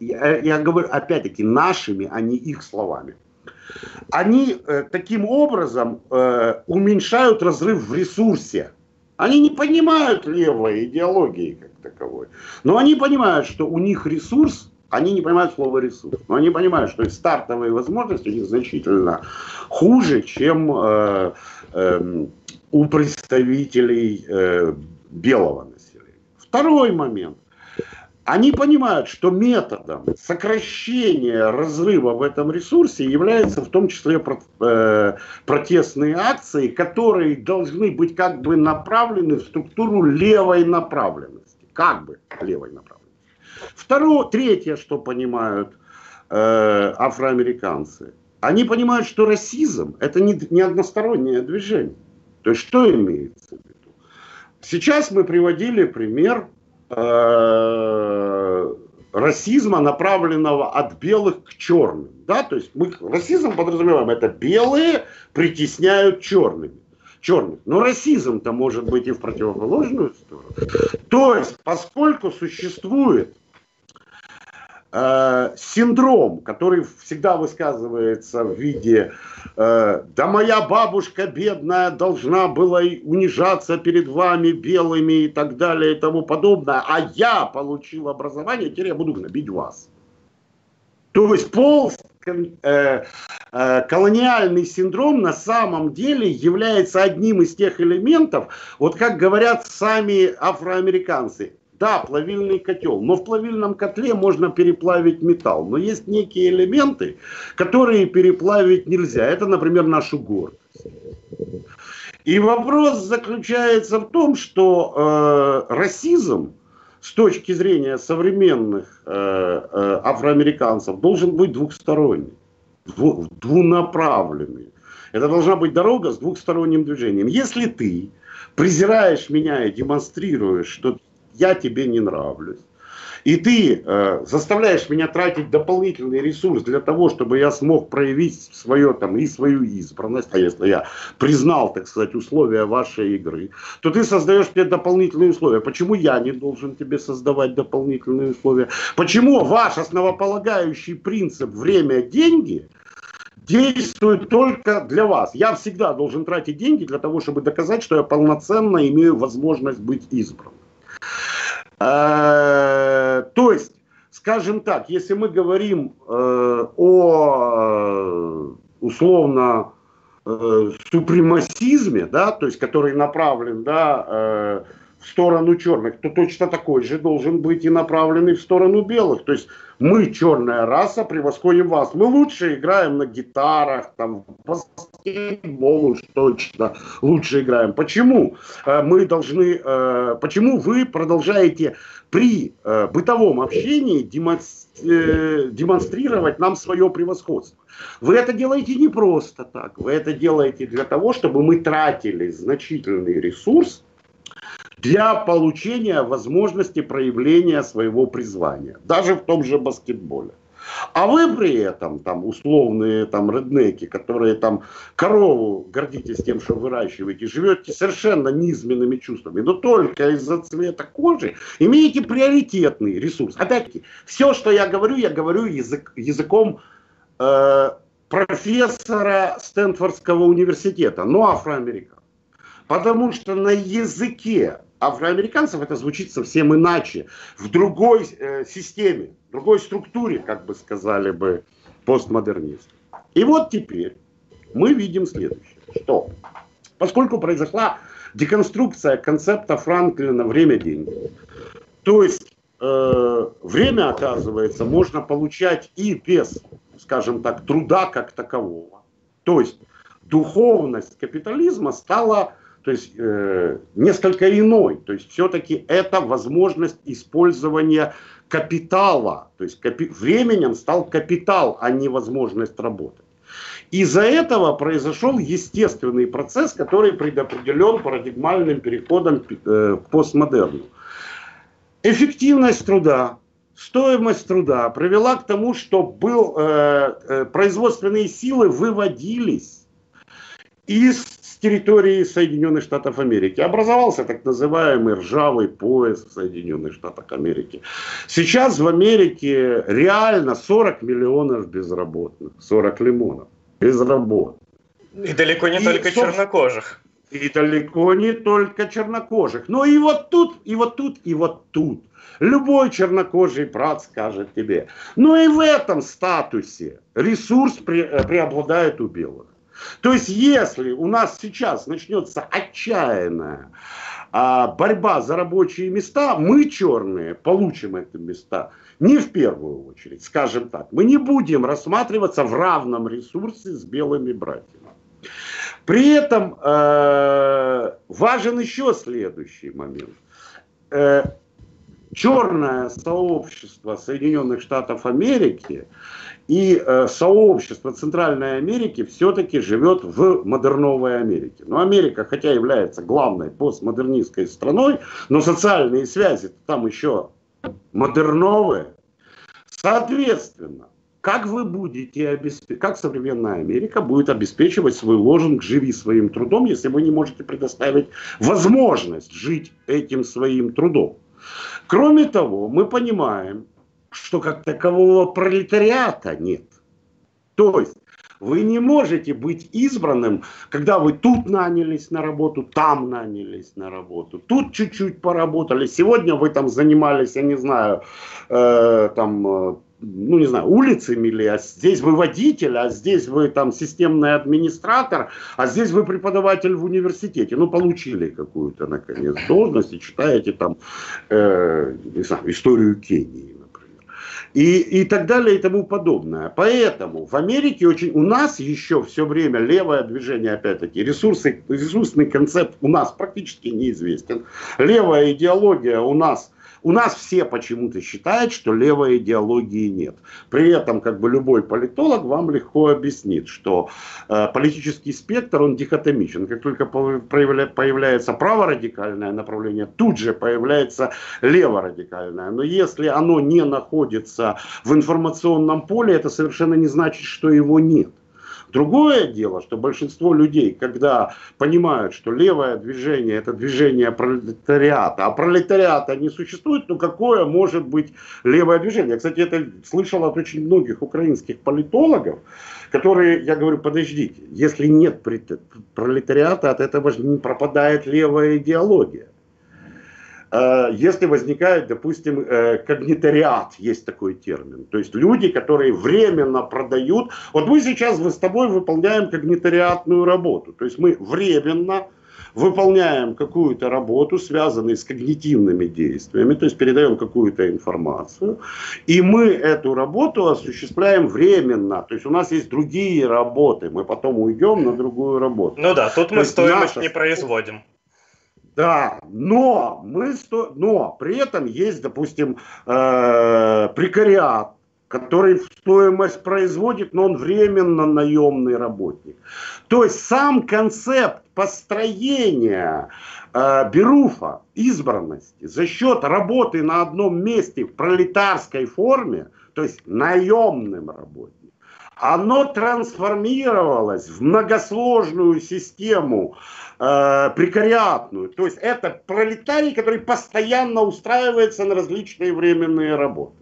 я говорю, опять-таки нашими, а не их словами. Они таким образом уменьшают разрыв в ресурсе. Они не понимают левой идеологии как таковой, но они понимают, что у них ресурс. Они не понимают слово «ресурс», но они понимают, что их стартовые возможности у них значительно хуже, чем э, э, у представителей э, белого населения. Второй момент. Они понимают, что методом сокращения разрыва в этом ресурсе являются в том числе протестные акции, которые должны быть как бы направлены в структуру левой направленности. Как бы левой направленности. Второе, третье, что понимают э, афроамериканцы, они понимают, что расизм – это не, не одностороннее движение. То есть что имеется в виду? Сейчас мы приводили пример э, расизма, направленного от белых к черным. Да? То есть мы расизм подразумеваем, это белые притесняют черными. Черных. Но расизм-то может быть и в противоположную сторону. То есть, поскольку существует э, синдром, который всегда высказывается в виде э, «да моя бабушка бедная должна была унижаться перед вами белыми» и так далее и тому подобное, а я получил образование, теперь я буду гнобить вас. То есть пол... колониальный синдром на самом деле является одним из тех элементов, вот как говорят сами афроамериканцы. Да, плавильный котел, но в плавильном котле можно переплавить металл. Но есть некие элементы, которые переплавить нельзя. Это, например, нашу гордость. И вопрос заключается в том, что э, расизм, с точки зрения современных э, э, афроамериканцев, должен быть двухсторонний, дву, двунаправленный. Это должна быть дорога с двухсторонним движением. Если ты презираешь меня и демонстрируешь, что я тебе не нравлюсь, и ты э, заставляешь меня тратить дополнительный ресурс для того, чтобы я смог проявить свое, там, и свою избранность, а если я признал, так сказать, условия вашей игры, то ты создаешь мне дополнительные условия. Почему я не должен тебе создавать дополнительные условия? Почему ваш основополагающий принцип «время – деньги» действует только для вас? Я всегда должен тратить деньги для того, чтобы доказать, что я полноценно имею возможность быть избранным. То есть, скажем так, если мы говорим э, о условно э, супремасизме, да, то есть который направлен, да, э, в сторону черных, то точно такой же должен быть и направленный в сторону белых. То есть мы, черная раса, превосходим вас. Мы лучше играем на гитарах, там, в баскетбол уж точно лучше играем. Почему мы должны, почему вы продолжаете при бытовом общении демонстрировать нам свое превосходство? Вы это делаете не просто так. Вы это делаете для того, чтобы мы тратили значительный ресурс для получения возможности проявления своего призвания, даже в том же баскетболе. А вы при этом, там, условные там, реднеки, которые там корову гордитесь тем, что выращиваете, живете совершенно низменными чувствами, но только из-за цвета кожи имеете приоритетный ресурс. Опять-таки, все, что я говорю, я говорю язык, языком э, профессора Стэнфордского университета, но афроамериканца. Потому что на языке афроамериканцев это звучит совсем иначе, в другой э, системе, в другой структуре, как бы сказали бы постмодернисты. И вот теперь мы видим следующее, что поскольку произошла деконструкция концепта Франклина «время-деньги», то есть э, время, оказывается, можно получать и без, скажем так, труда как такового, то есть духовность капитализма стала... То есть э, несколько иной. То есть все-таки это возможность использования капитала. То есть капи- временем стал капитал, а не возможность работать. Из-за этого произошел естественный процесс, который предопределен парадигмальным переходом э, к постмодерну. Эффективность труда, стоимость труда привела к тому, что был, э, э, производственные силы выводились из территории Соединенных Штатов Америки. Образовался так называемый ржавый пояс в Соединенных Штатах Америки. Сейчас в Америке реально сорок миллионов безработных, сорок лимонов безработных. И далеко не и только сор... чернокожих. И далеко не только чернокожих. Но и вот тут, и вот тут, и вот тут. Любой чернокожий брат скажет тебе. Но и в этом статусе ресурс пре... преобладает у белых. То есть, если у нас сейчас начнется отчаянная а, борьба за рабочие места, мы, черные, получим эти места не в первую очередь, скажем так. Мы не будем рассматриваться в равном ресурсе с белыми братьями. При этом э, важен еще следующий момент. Э, черное сообщество Соединенных Штатов Америки и э, сообщество Центральной Америки все-таки живет в модерновой Америке. Но Америка, хотя является главной постмодернистской страной, но социальные связи там еще модерновые. Соответственно, как вы будете обеспечивать, как современная Америка будет обеспечивать свой лозунг «Живи своим трудом», если вы не можете предоставить возможность жить этим своим трудом? Кроме того, мы понимаем, что как такового пролетариата нет. То есть вы не можете быть избранным, когда вы тут нанялись на работу, там нанялись на работу, тут чуть-чуть поработали, сегодня вы там занимались, я не знаю, э, там, ну не знаю, улицами ли, а здесь вы водитель, а здесь вы там системный администратор, а здесь вы преподаватель в университете. Ну, получили какую-то, наконец, должность и читаете там, э, не знаю, историю Кении. И, и так далее и тому подобное. Поэтому в Америке очень... У нас еще все время левое движение, опять-таки, ресурсы, ресурсный концепт у нас практически неизвестен. Левая идеология у нас... У нас все почему-то считают, что левой идеологии нет. При этом как бы любой политолог вам легко объяснит, что э, политический спектр, он дихотомичен. Как только появляется праворадикальное направление, тут же появляется леворадикальное. Но если оно не находится в информационном поле, это совершенно не значит, что его нет. Другое дело, что большинство людей, когда понимают, что левое движение – это движение пролетариата, а пролетариата не существует, ну какое может быть левое движение? Я, кстати, это слышал от очень многих украинских политологов, которые, я говорю, подождите, если нет пролетариата, от этого же не пропадает левая идеология. Если возникает, допустим, когнитариат, есть такой термин, то есть люди, которые временно продают, вот мы сейчас мы с тобой выполняем когнитариатную работу, то есть мы временно выполняем какую-то работу, связанную с когнитивными действиями, то есть передаем какую-то информацию, и мы эту работу осуществляем временно, то есть у нас есть другие работы, мы потом уйдем на другую работу. Ну да, тут мы стоимость не производим. Да, но, мы сто... но при этом есть, допустим, э-э, прекариат, который стоимость производит, но он временно наемный работник. То есть сам концепт построения э, беруфа, избранности за счет работы на одном месте в пролетарской форме, то есть наемным работником, оно трансформировалось в многосложную систему э, прекариатную. То есть это пролетарий, который постоянно устраивается на различные временные работы.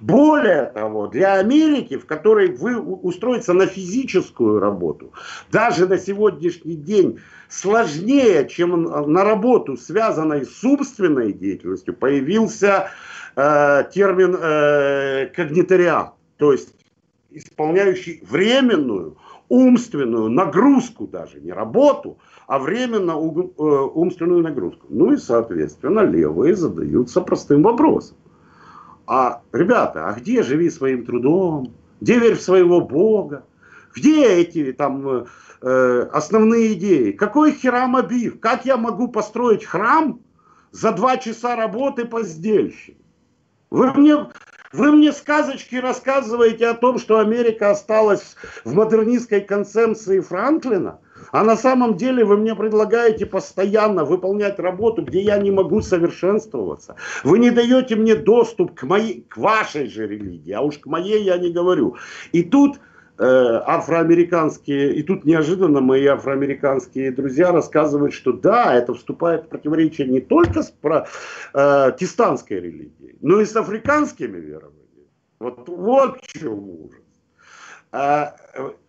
Более того, для Америки, в которой вы устроиться на физическую работу, даже на сегодняшний день сложнее, чем на работу, связанной с умственной деятельностью, появился э, термин э, когнитариат. То есть исполняющий временную, умственную нагрузку даже, не работу, а временно ум, э, умственную нагрузку. Ну и, соответственно, левые задаются простым вопросом. А, ребята, а где живи своим трудом? Где верь в своего Бога? Где эти там э, основные идеи? Какой Хирам Абиф? Как я могу построить храм за два часа работы поздельщика? Вы мне... Вы мне сказочки рассказываете о том, что Америка осталась в модернистской концепции Франклина, а на самом деле вы мне предлагаете постоянно выполнять работу, где я не могу совершенствоваться. Вы не даете мне доступ к, моей, к вашей же религии, а уж к моей я не говорю. И тут э, афроамериканские, и тут неожиданно мои афроамериканские друзья рассказывают, что да, это вступает в противоречие не только с про, э, протестантской религией, но и с африканскими верованиями. Вот, вот в чем ужас. А,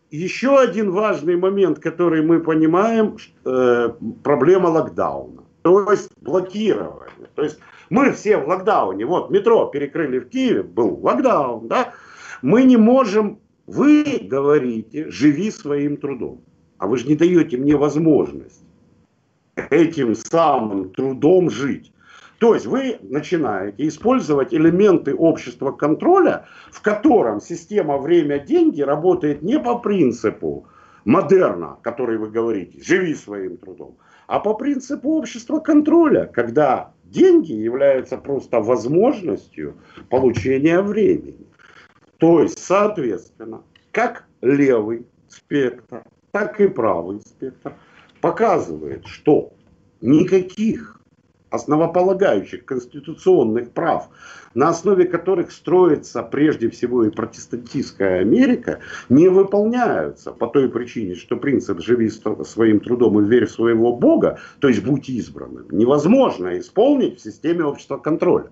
еще один важный момент, который мы понимаем, э, проблема локдауна. То есть блокирование. То есть мы все в локдауне. Вот метро перекрыли в Киеве, был локдаун. Да? Мы не можем... Вы говорите, живи своим трудом. А вы же не даете мне возможность этим самым трудом жить. То есть вы начинаете использовать элементы общества контроля, в котором система время-деньги работает не по принципу модерна, который вы говорите, живи своим трудом, а по принципу общества контроля, когда деньги являются просто возможностью получения времени. То есть, соответственно, как левый спектр, так и правый спектр показывает, что никаких основополагающих конституционных прав, на основе которых строится прежде всего и протестантистская Америка, не выполняются по той причине, что принцип «живи своим трудом и верь в своего Бога», то есть «будь избранным», невозможно исполнить в системе общества контроля.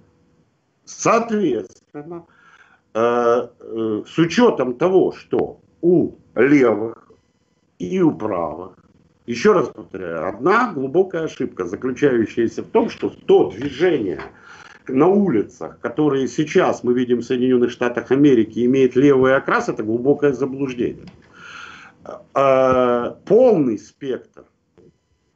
Соответственно, с учетом того, что у левых и у правых, еще раз повторяю, одна глубокая ошибка, заключающаяся в том, что то движение на улицах, которые сейчас мы видим в Соединенных Штатах Америки, имеет левый окрас, это глубокое заблуждение. Полный спектр,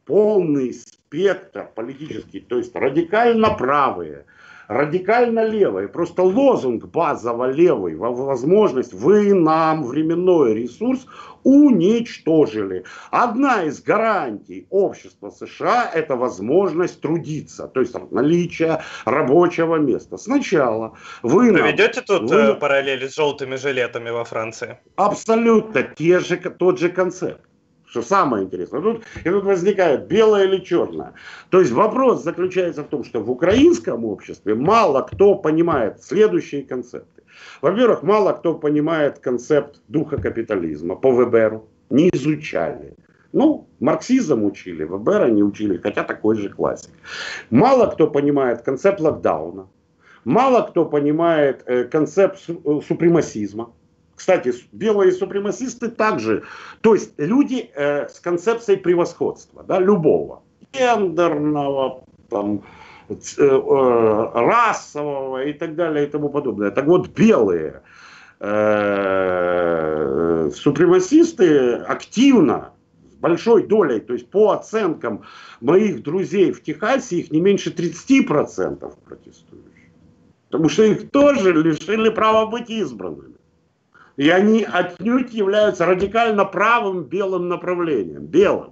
полный спектр политический, то есть радикально правые, радикально левые, просто лозунг базово левый, возможность «вы нам временной ресурс» уничтожили. Одна из гарантий общества США – это возможность трудиться, то есть наличие рабочего места. Сначала вы... Вы ведете тут вы... параллели с желтыми жилетами во Франции? Абсолютно те же, тот же концепт. Что самое интересное, тут, и тут возникает белое или черное. То есть вопрос заключается в том, что в украинском обществе мало кто понимает следующие концепты. Во-первых, мало кто понимает концепт духа капитализма по Веберу, не изучали. Ну, марксизм учили, Вебера не учили, хотя такой же классик. Мало кто понимает концепт локдауна, мало кто понимает э, концепт су- э, супремасизма. Кстати, белые супремасисты также, то есть люди э, с концепцией превосходства, да, любого, гендерного, там, э, э, расового и так далее и тому подобное. Так вот, белые э, супремасисты активно, с большой долей, то есть по оценкам моих друзей в Техасе, их не меньше тридцати процентов протестующих, потому что их тоже лишили права быть избранными. И они отнюдь являются радикально правым белым направлением, белым.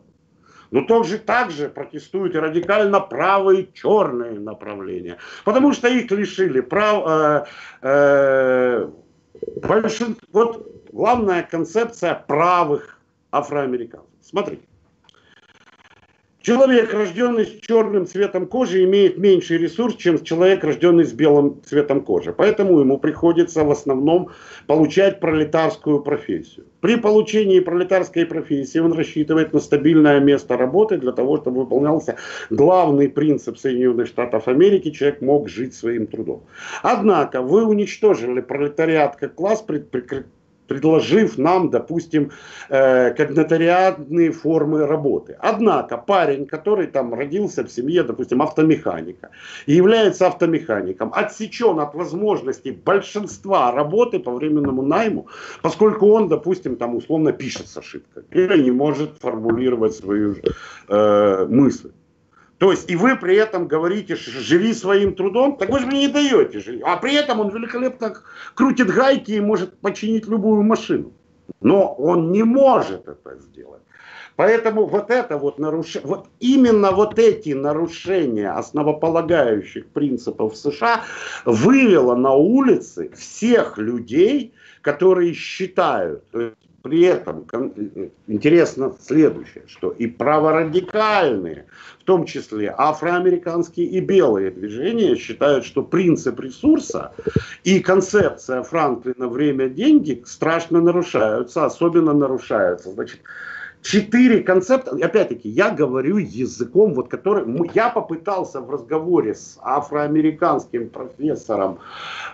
Но также, также протестуют и радикально правые черные направления, потому что их лишили прав... Э, э, большин... Вот главная концепция правых афроамериканцев. Смотрите. Человек, рожденный с черным цветом кожи, имеет меньший ресурс, чем человек, рожденный с белым цветом кожи. Поэтому ему приходится в основном получать пролетарскую профессию. При получении пролетарской профессии он рассчитывает на стабильное место работы для того, чтобы выполнялся главный принцип Соединенных Штатов Америки – человек мог жить своим трудом. Однако вы уничтожили пролетариат как класс, предприкрепляя, предложив нам, допустим, э, когнотариатные формы работы. Однако парень, который там родился в семье, допустим, автомеханика, и является автомехаником, отсечен от возможности большинства работы по временному найму, поскольку он, допустим, там условно пишет с ошибкой или не может формулировать свою э, мысль. То есть, и вы при этом говорите, живи своим трудом, так вы же мне не даете жить. А при этом он великолепно крутит гайки и может починить любую машину. Но он не может это сделать. Поэтому вот это вот нарушение, вот именно вот эти нарушения основополагающих принципов США вывело на улицы всех людей, которые считают... При этом интересно следующее, что и праворадикальные, в том числе афроамериканские и белые движения, считают, что принцип ресурса и концепция Франклина «время – деньги» страшно нарушаются, особенно нарушаются. Значит, четыре концепта, опять-таки, я говорю языком, вот который я попытался в разговоре с афроамериканским профессором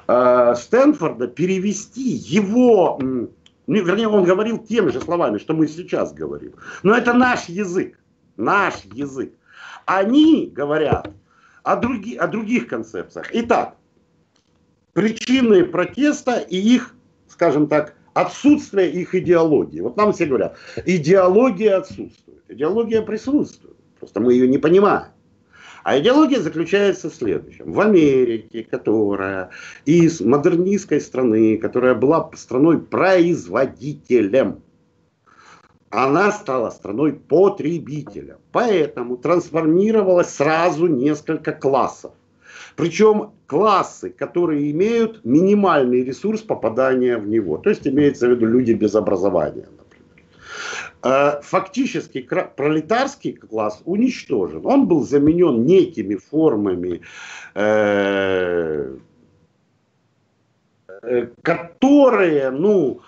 э, Стэнфорда перевести его... Вернее, он говорил теми же словами, что мы сейчас говорим. Но это наш язык. Наш язык. Они говорят о, други, о других концепциях. Итак, причины протеста и их, скажем так, отсутствие их идеологии. Вот нам все говорят, идеология отсутствует. Идеология присутствует. Просто мы ее не понимаем. А идеология заключается в следующем. В Америке, которая из модернистской страны, которая была страной производителем, она стала страной потребителя. Поэтому трансформировалось сразу несколько классов. Причем классы, которые имеют минимальный ресурс попадания в него. То есть имеется в виду люди без образования, например. Фактически пролетарский класс уничтожен. Он был заменен некими формами, которые, ну...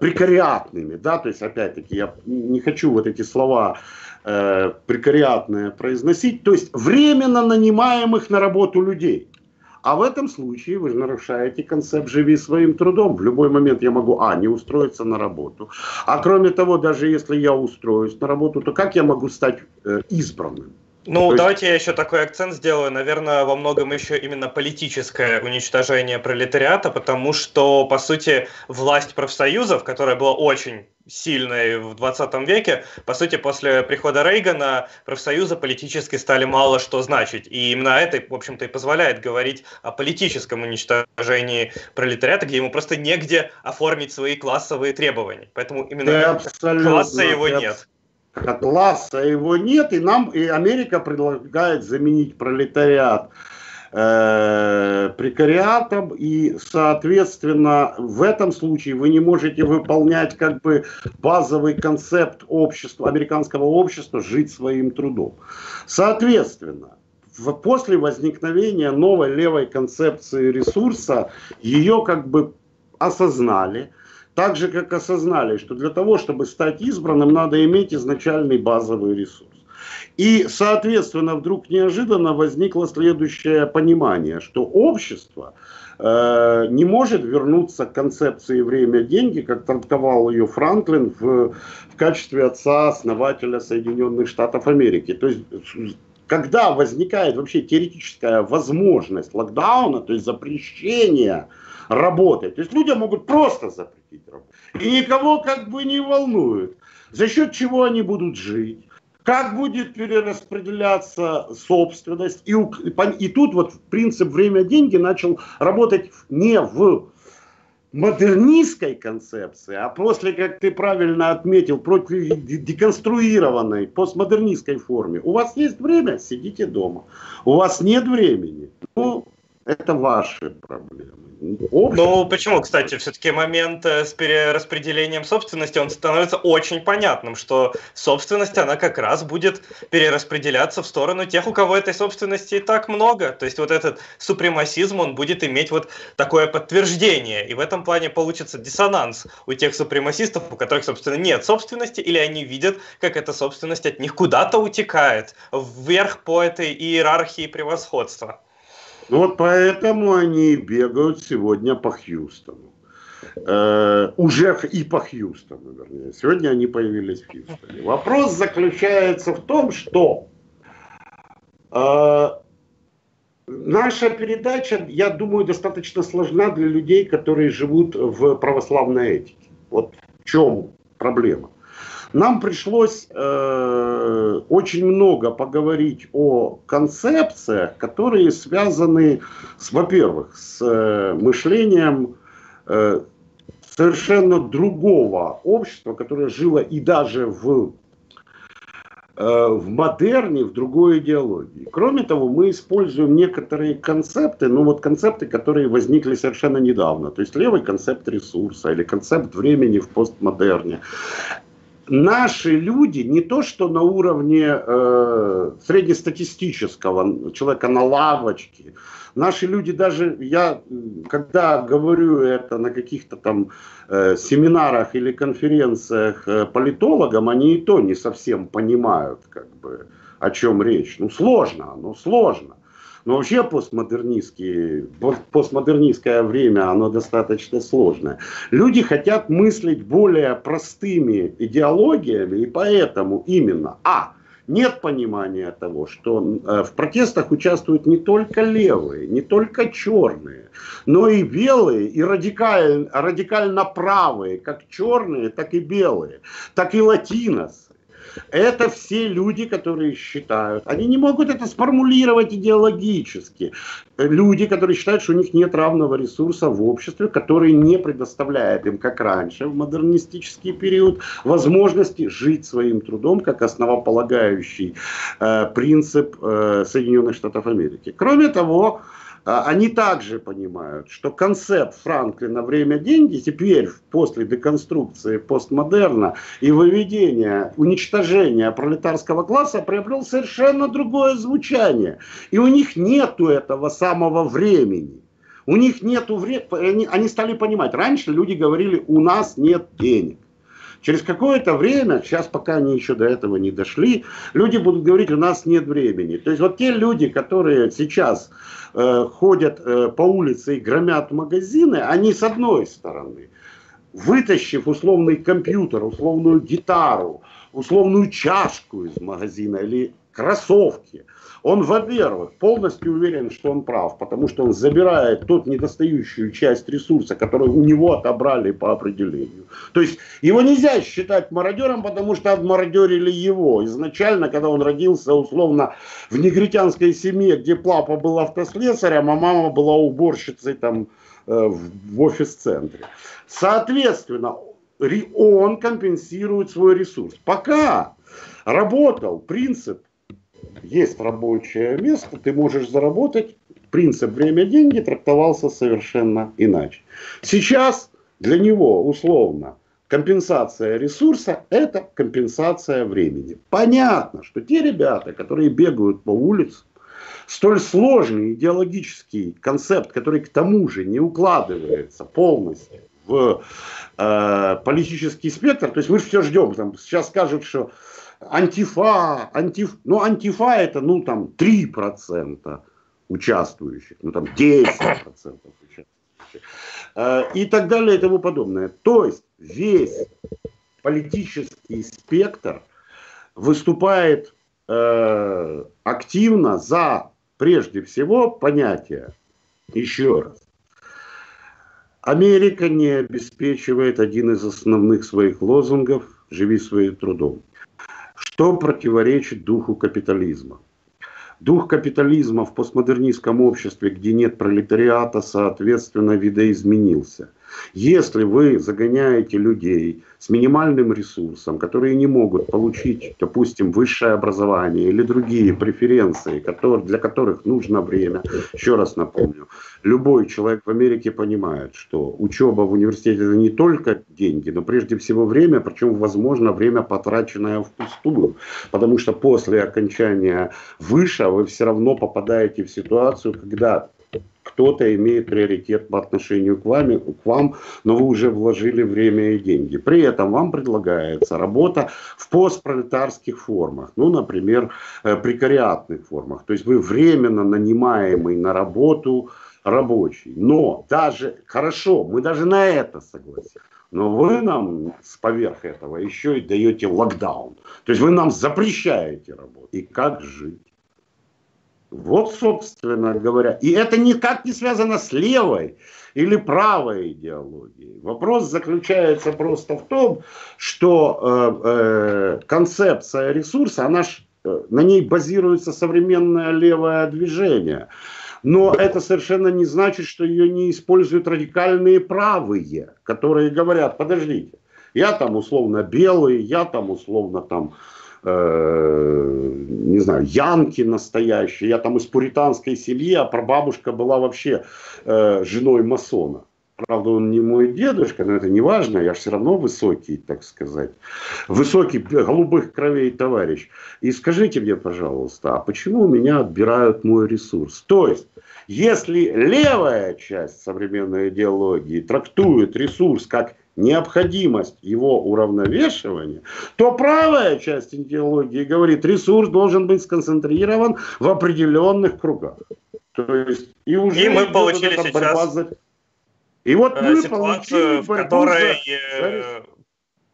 прекариатными, да, то есть опять-таки я не хочу вот эти слова э, прекариатные произносить, то есть временно нанимаемых на работу людей. А в этом случае вы же нарушаете концепт «живи своим трудом». В любой момент я могу, а, не устроиться на работу. А кроме того, даже если я устроюсь на работу, то как я могу стать э, избранным? Ну, есть... давайте я еще такой акцент сделаю. Наверное, во многом еще именно политическое уничтожение пролетариата, потому что, по сути, власть профсоюзов, которая была очень сильной в двадцатом веке, по сути, после прихода Рейгана профсоюзы политически стали мало что значить. И именно это, в общем-то, и позволяет говорить о политическом уничтожении пролетариата, где ему просто негде оформить свои классовые требования. Поэтому именно класса его нет. Класса его нет, и нам, и Америка предлагает заменить пролетариат э, прекариатом, и, соответственно, в этом случае вы не можете выполнять как бы базовый концепт общества, американского общества «жить своим трудом». Соответственно, после возникновения новой левой концепции ресурса ее как бы осознали. Так же, как осознали, что для того, чтобы стать избранным, надо иметь изначальный базовый ресурс. И, соответственно, вдруг неожиданно возникло следующее понимание, что общество э, не может вернуться к концепции «время-деньги», как трактовал ее Франклин в, в качестве отца-основателя Соединенных Штатов Америки. То есть, когда возникает вообще теоретическая возможность локдауна, то есть запрещения работы, то есть люди могут просто запретить. И никого как бы не волнует, за счет чего они будут жить, как будет перераспределяться собственность. И, и тут вот принцип «время-деньги» начал работать не в модернистской концепции, а после, как ты правильно отметил, против деконструированной постмодернистской форме. У вас есть время – сидите дома. У вас нет времени – ну, это ваши проблемы. Ну, почему, кстати, все-таки момент с перераспределением собственности, он становится очень понятным, что собственность, она как раз будет перераспределяться в сторону тех, у кого этой собственности и так много. То есть вот этот супремасизм, он будет иметь вот такое подтверждение. И в этом плане получится диссонанс у тех супремасистов, у которых, собственно, нет собственности, или они видят, как эта собственность от них куда-то утекает, вверх по этой иерархии превосходства. Ну вот поэтому они бегают сегодня по Хьюстону. Э, уже и по Хьюстону, вернее. Сегодня они появились в Хьюстоне. Вопрос заключается в том, что э, наша передача, я думаю, достаточно сложна для людей, которые живут в православной этике. Вот в чем проблема. Нам пришлось э, очень много поговорить о концепциях, которые связаны, во-первых, с э, мышлением э, совершенно другого общества, которое жило и даже в, э, в модерне, в другой идеологии. Кроме того, мы используем некоторые концепты, ну вот концепты, которые возникли совершенно недавно. То есть левый концепт ресурса или концепт времени в постмодерне. Наши люди не то, что на уровне э, среднестатистического человека на лавочке. Наши люди даже, я когда говорю это на каких-то там э, семинарах или конференциях э, политологам, они и то не совсем понимают, как бы, о чем речь. Ну сложно, ну сложно. Но вообще постмодернистские, постмодернистское время, оно достаточно сложное. Люди хотят мыслить более простыми идеологиями, и поэтому именно, а, нет понимания того, что в протестах участвуют не только левые, не только черные, но и белые, и радикаль, радикально правые, как черные, так и белые, так и латиносы. Это все люди, которые считают. Они не могут это сформулировать идеологически. Люди, которые считают, что у них нет равного ресурса в обществе, который не предоставляет им, как раньше, в модернистический период, возможности жить своим трудом, как основополагающий э, принцип э, Соединенных Штатов Америки. Кроме того, они также понимают, что концепт Франклина «время-деньги» теперь, после деконструкции постмодерна и выведения, уничтожения пролетарского класса, приобрел совершенно другое звучание. И у них нету этого самого времени. У них нету времени. Они стали понимать, раньше люди говорили «у нас нет денег». Через какое-то время, сейчас пока они еще до этого не дошли, люди будут говорить, у нас нет времени. То есть вот те люди, которые сейчас э, ходят э, по улице и громят магазины, они с одной стороны, вытащив условный компьютер, условную гитару, условную чашку из магазина или кроссовки, он, во-первых, полностью уверен, что он прав, потому что он забирает тот недостающую часть ресурса, который у него отобрали по определению. То есть его нельзя считать мародером, потому что отмародерили его. Изначально, когда он родился условно в негритянской семье, где папа был автослесарем, а мама была уборщицей там, в офис-центре. Соответственно, он компенсирует свой ресурс. Пока работал принцип, есть рабочее место, ты можешь заработать. Принцип «время-деньги» трактовался совершенно иначе. Сейчас для него, условно, компенсация ресурса – это компенсация времени. Понятно, что те ребята, которые бегают по улице, столь сложный идеологический концепт, который к тому же не укладывается полностью в э, политический спектр, то есть мы все ждем, там, сейчас скажут, что Антифа, антиф, ну антифа это ну там три процента участвующих, ну там десять процентов участвующих э, и так далее и тому подобное. То есть весь политический спектр выступает э, активно за прежде всего понятие, еще раз, Америка не обеспечивает один из основных своих лозунгов «Живи своим трудом», что противоречит духу капитализма. Дух капитализма в постмодернистском обществе, где нет пролетариата, соответственно, видоизменился. Если вы загоняете людей с минимальным ресурсом, которые не могут получить, допустим, высшее образование или другие преференции, для которых нужно время, еще раз напомню, любой человек в Америке понимает, что учеба в университете – это не только деньги, но прежде всего время, причем, возможно, время, потраченное впустую. Потому что после окончания высшего вы все равно попадаете в ситуацию, когда кто-то имеет приоритет по отношению к вам, к вам, но вы уже вложили время и деньги. При этом вам предлагается работа в постпролетарских формах, ну, например, прекариатных формах. То есть вы временно нанимаемый на работу рабочий. Но даже, хорошо, мы даже на это согласимся. Но вы нам поверх этого еще и даете локдаун. То есть вы нам запрещаете работу. И как жить? Вот, собственно говоря, и это никак не связано с левой или правой идеологией. Вопрос заключается просто в том, что э, э, концепция ресурса, она ж, э, на ней базируется современное левое движение. Но это совершенно не значит, что ее не используют радикальные правые, которые говорят, подождите, я там условно белый, я там условно там... не знаю, янки настоящие, я там из пуританской семьи, а прабабушка была вообще э, женой масона. Правда, он не мой дедушка, но это не важно, я же все равно высокий, так сказать, высокий, голубых кровей товарищ. И скажите мне, пожалуйста, а почему у меня отбирают мой ресурс? То есть, если левая часть современной идеологии трактует ресурс как необходимость его уравновешивания, то правая часть идеологии говорит, ресурс должен быть сконцентрирован в определенных кругах. То есть, и, уже и мы получили сейчас за... и вот мы ситуацию, в которой, за...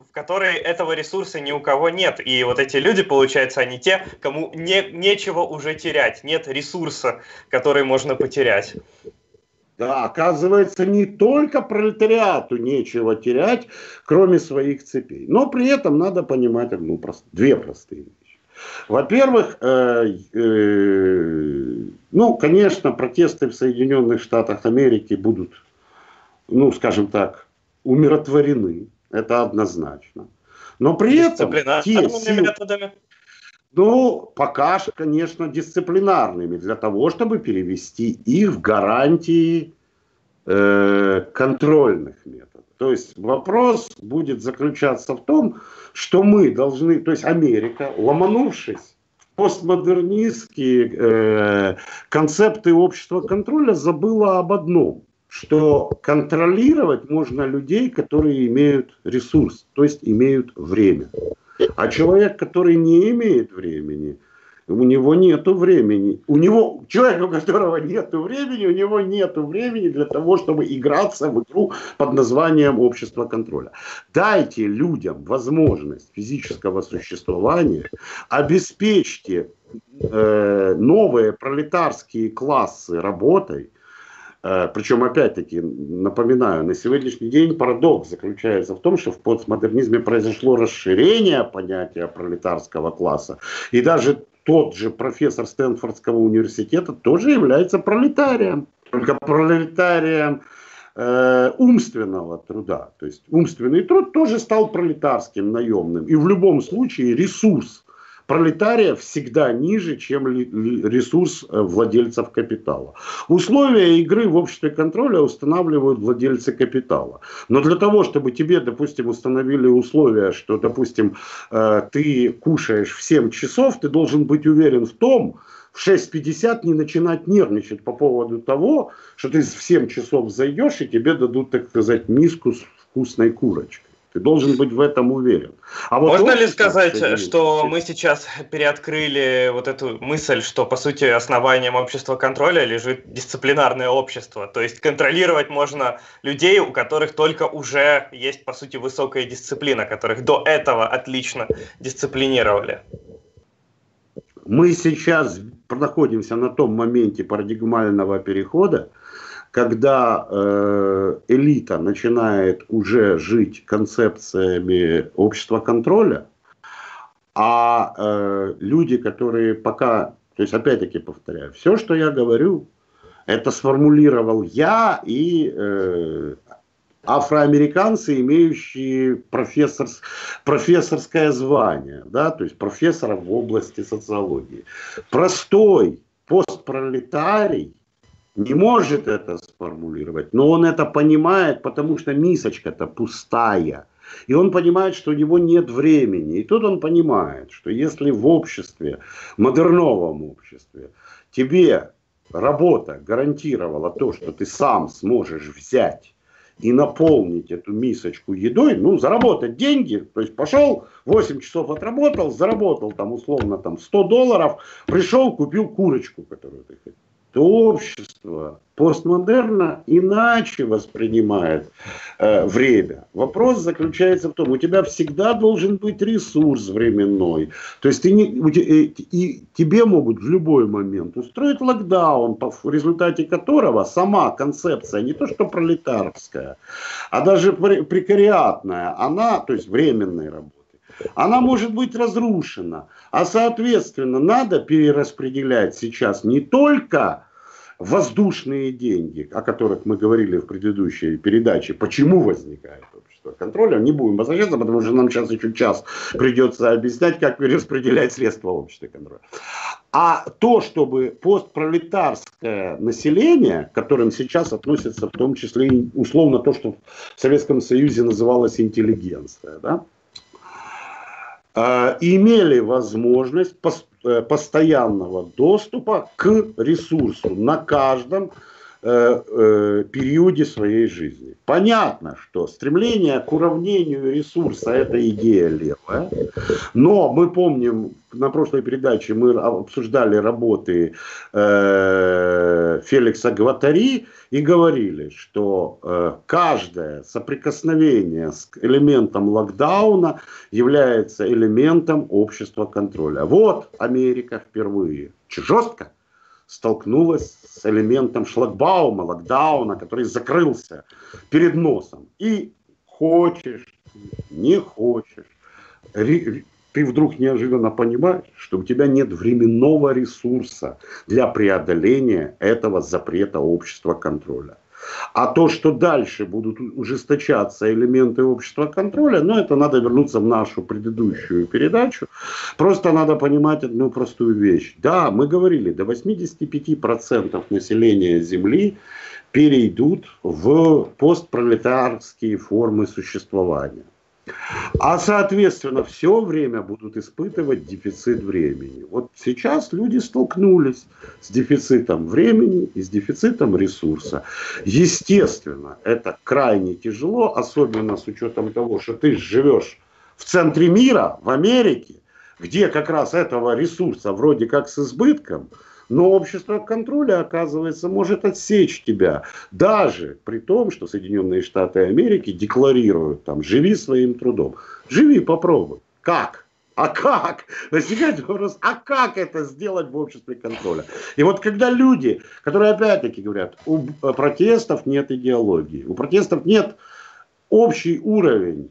в которой этого ресурса ни у кого нет. И вот эти люди, получается, они те, кому не, нечего уже терять, нет ресурса, который можно потерять. Да, оказывается, не только пролетариату нечего терять, кроме своих цепей. Но при этом надо понимать одну прост... две простые вещи. Во-первых, э, э, ну, конечно, протесты в Соединенных Штатах Америки будут, ну, скажем так, умиротворены. Это однозначно. Но при этом... Ну, пока, конечно, дисциплинарными, для того, чтобы перевести их в гарантии э, контрольных методов. То есть вопрос будет заключаться в том, что мы должны, то есть Америка, ломанувшись в постмодернистские э, концепты общества контроля, забыла об одном, что контролировать можно людей, которые имеют ресурс, то есть имеют время. А человек, который не имеет времени, у него нету времени. У него, человек, у которого нету времени, у него нету времени для того, чтобы играться в игру под названием общество контроля. Дайте людям возможность физического существования, обеспечьте э, новые пролетарские классы работой. Причем, опять-таки, напоминаю, на сегодняшний день парадокс заключается в том, что в постмодернизме произошло расширение понятия пролетарского класса. И даже тот же профессор Стэнфордского университета тоже является пролетарием. Только пролетарием э, умственного труда. То есть умственный труд тоже стал пролетарским, наемным. И в любом случае ресурс пролетария всегда ниже, чем ресурс владельцев капитала. Условия игры в обществе контроля устанавливают владельцы капитала. Но для того, чтобы тебе, допустим, установили условия, что, допустим, ты кушаешь в семь часов, ты должен быть уверен в том, в шесть пятьдесят не начинать нервничать по поводу того, что ты в семь часов зайдешь и тебе дадут, так сказать, миску с вкусной курочкой. Ты должен быть в этом уверен. А вот можно ли сказать, что мы сейчас переоткрыли вот эту мысль, что, по сути, основанием общества контроля лежит дисциплинарное общество? То есть контролировать можно людей, у которых только уже есть, по сути, высокая дисциплина, которых до этого отлично дисциплинировали. Мы сейчас находимся на том моменте парадигмального перехода, когда э, элита начинает уже жить концепциями общества контроля, а э, люди, которые пока... То есть, опять-таки повторяю, все, что я говорю, это сформулировал я и э, афроамериканцы, имеющие профессорс, профессорское звание, да, то есть профессора в области социологии. Простой постпролетарий не может это сформулировать, но он это понимает, потому что мисочка-то пустая. И он понимает, что у него нет времени. И тут он понимает, что если в обществе, модерновом обществе, тебе работа гарантировала то, что ты сам сможешь взять и наполнить эту мисочку едой, ну, заработать деньги, то есть пошел, восемь часов отработал, заработал там условно там сто долларов, пришел, купил курочку, которую ты хотел. То общество постмодерна иначе воспринимает э, время. Вопрос заключается в том, у тебя всегда должен быть ресурс временной. То есть ты не, и, и тебе могут в любой момент устроить локдаун, в результате которого сама концепция, не то что пролетарская, а даже прекариатная, она, то есть временной работы, она может быть разрушена, а соответственно надо перераспределять сейчас не только воздушные деньги, о которых мы говорили в предыдущей передаче, почему возникает общество контроля, не будем возвращаться, потому что нам сейчас еще час придется объяснять, как перераспределять средства общества контроля. А то, чтобы постпролетарское население, к которым сейчас относится в том числе и условно то, что в Советском Союзе называлось интеллигенция, да, имели возможность постоянного доступа к ресурсу на каждом периоде своей жизни. Понятно, что стремление к уравнению ресурса – это идея левая, но мы помним, на прошлой передаче мы обсуждали работы Феликса Гватари и говорили, что каждое соприкосновение с элементом локдауна является элементом общества контроля. Вот Америка впервые жестко столкнулась с элементом шлагбаума, локдауна, который закрылся перед носом. И хочешь, не хочешь, ты вдруг неожиданно понимаешь, что у тебя нет временного ресурса для преодоления этого запрета общества контроля. А то, что дальше будут ужесточаться элементы общества контроля, ну, это надо вернуться в нашу предыдущую передачу. Просто надо понимать одну простую вещь. Да, мы говорили, до восьмидесяти пяти процентов населения Земли перейдут в постпролетарские формы существования. А, соответственно, все время будут испытывать дефицит времени. Вот сейчас люди столкнулись с дефицитом времени и с дефицитом ресурса. Естественно, это крайне тяжело, особенно с учетом того, что ты живешь в центре мира, в Америке, где как раз этого ресурса вроде как с избытком, но общество контроля, оказывается, может отсечь тебя, даже при том, что Соединенные Штаты Америки декларируют там: живи своим трудом. Живи, попробуй. Как? А как? Возникает вопрос, а как это сделать в обществе контроля? И вот когда люди, которые опять-таки говорят, у протестов нет идеологии, у протестов нет общий уровень,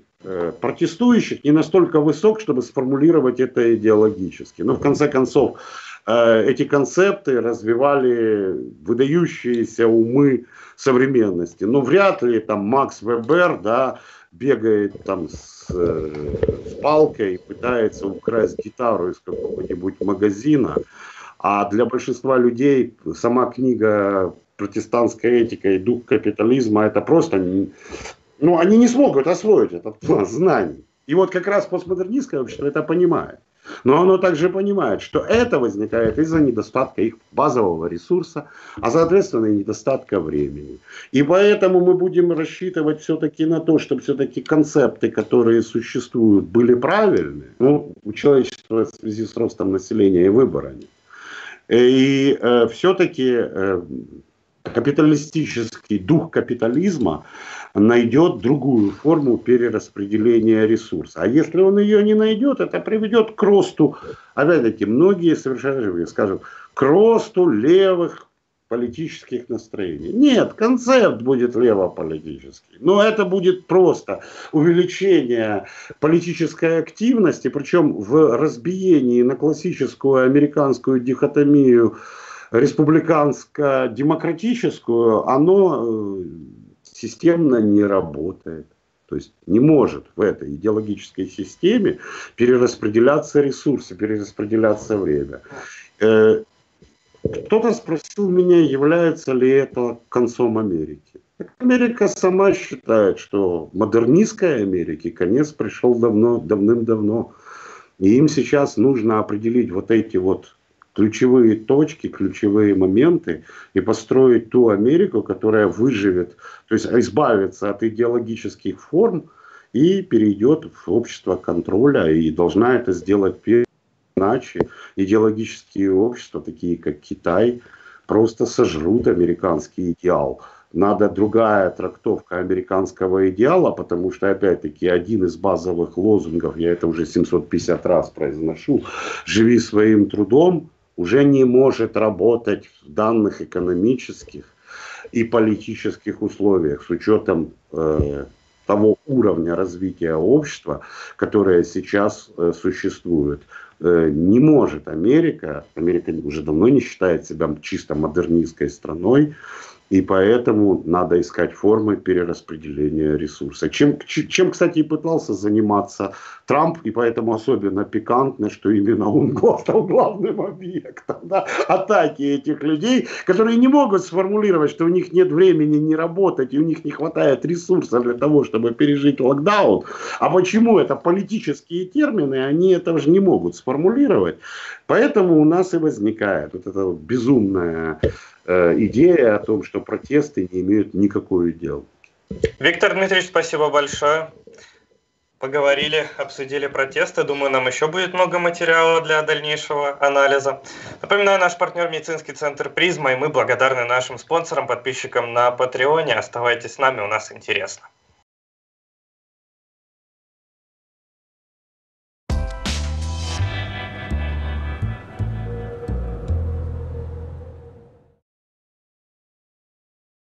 протестующих не настолько высок, чтобы сформулировать это идеологически. Но в конце концов, эти концепты развивали выдающиеся умы современности. Но вряд ли там Макс Вебер, да, бегает там с, с палкой и пытается украсть гитару из какого-нибудь магазина. А для большинства людей сама книга «Протестантская этика и дух капитализма» — это просто... Ну, они не смогут освоить этот план знаний. И вот как раз постмодернистское общество это понимает. Но оно также понимает, что это возникает из-за недостатка их базового ресурса, а соответственно и недостатка времени. И поэтому мы будем рассчитывать все-таки на то, чтобы все-таки концепты, которые существуют, были правильны. Ну, у человечества в связи с ростом населения и выбора нет. И э, все-таки... Э, капиталистический дух капитализма найдет другую форму перераспределения ресурса. А если он ее не найдет, это приведет к росту, опять-таки, многие совершенно живые скажут, к росту левых политических настроений. Нет, концепт будет левополитический. Но это будет просто увеличение политической активности, причем в разбиении на классическую американскую дихотомию республиканско-демократическую, оно системно не работает. То есть не может в этой идеологической системе перераспределяться ресурсы, перераспределяться время. Кто-то спросил меня, является ли это концом Америки. Америка сама считает, что в модернистской Америке конец пришел давно, давным-давно. И им сейчас нужно определить вот эти вот ключевые точки, ключевые моменты и построить ту Америку, которая выживет, то есть избавится от идеологических форм и перейдет в общество контроля и должна это сделать иначе. Идеологические общества, такие как Китай, просто сожрут американский идеал. Надо другая трактовка американского идеала, потому что, опять-таки, один из базовых лозунгов, я это уже семьсот пятьдесят раз произношу, «Живи своим трудом», уже не может работать в данных экономических и политических условиях с учетом э, того уровня развития общества, которое сейчас э, существует. Э, не может Америка, Америка уже давно не считает себя чисто модернистской страной, и поэтому надо искать формы перераспределения ресурса. Чем, чем, кстати, и пытался заниматься Трамп, и поэтому особенно пикантно, что именно он стал главным объектом, да, атаки этих людей, которые не могут сформулировать, что у них нет времени не работать, и у них не хватает ресурса для того, чтобы пережить локдаун. А почему это политические термины, они этого же не могут сформулировать. Поэтому у нас и возникает вот эта безумная... идея о том, что протесты не имеют никакой идеологии. Виктор Дмитриевич, спасибо большое. Поговорили, обсудили протесты. Думаю, нам еще будет много материала для дальнейшего анализа. Напоминаю, наш партнер — Медицинский центр «Призма», и мы благодарны нашим спонсорам, подписчикам на Патреоне. Оставайтесь с нами, у нас интересно.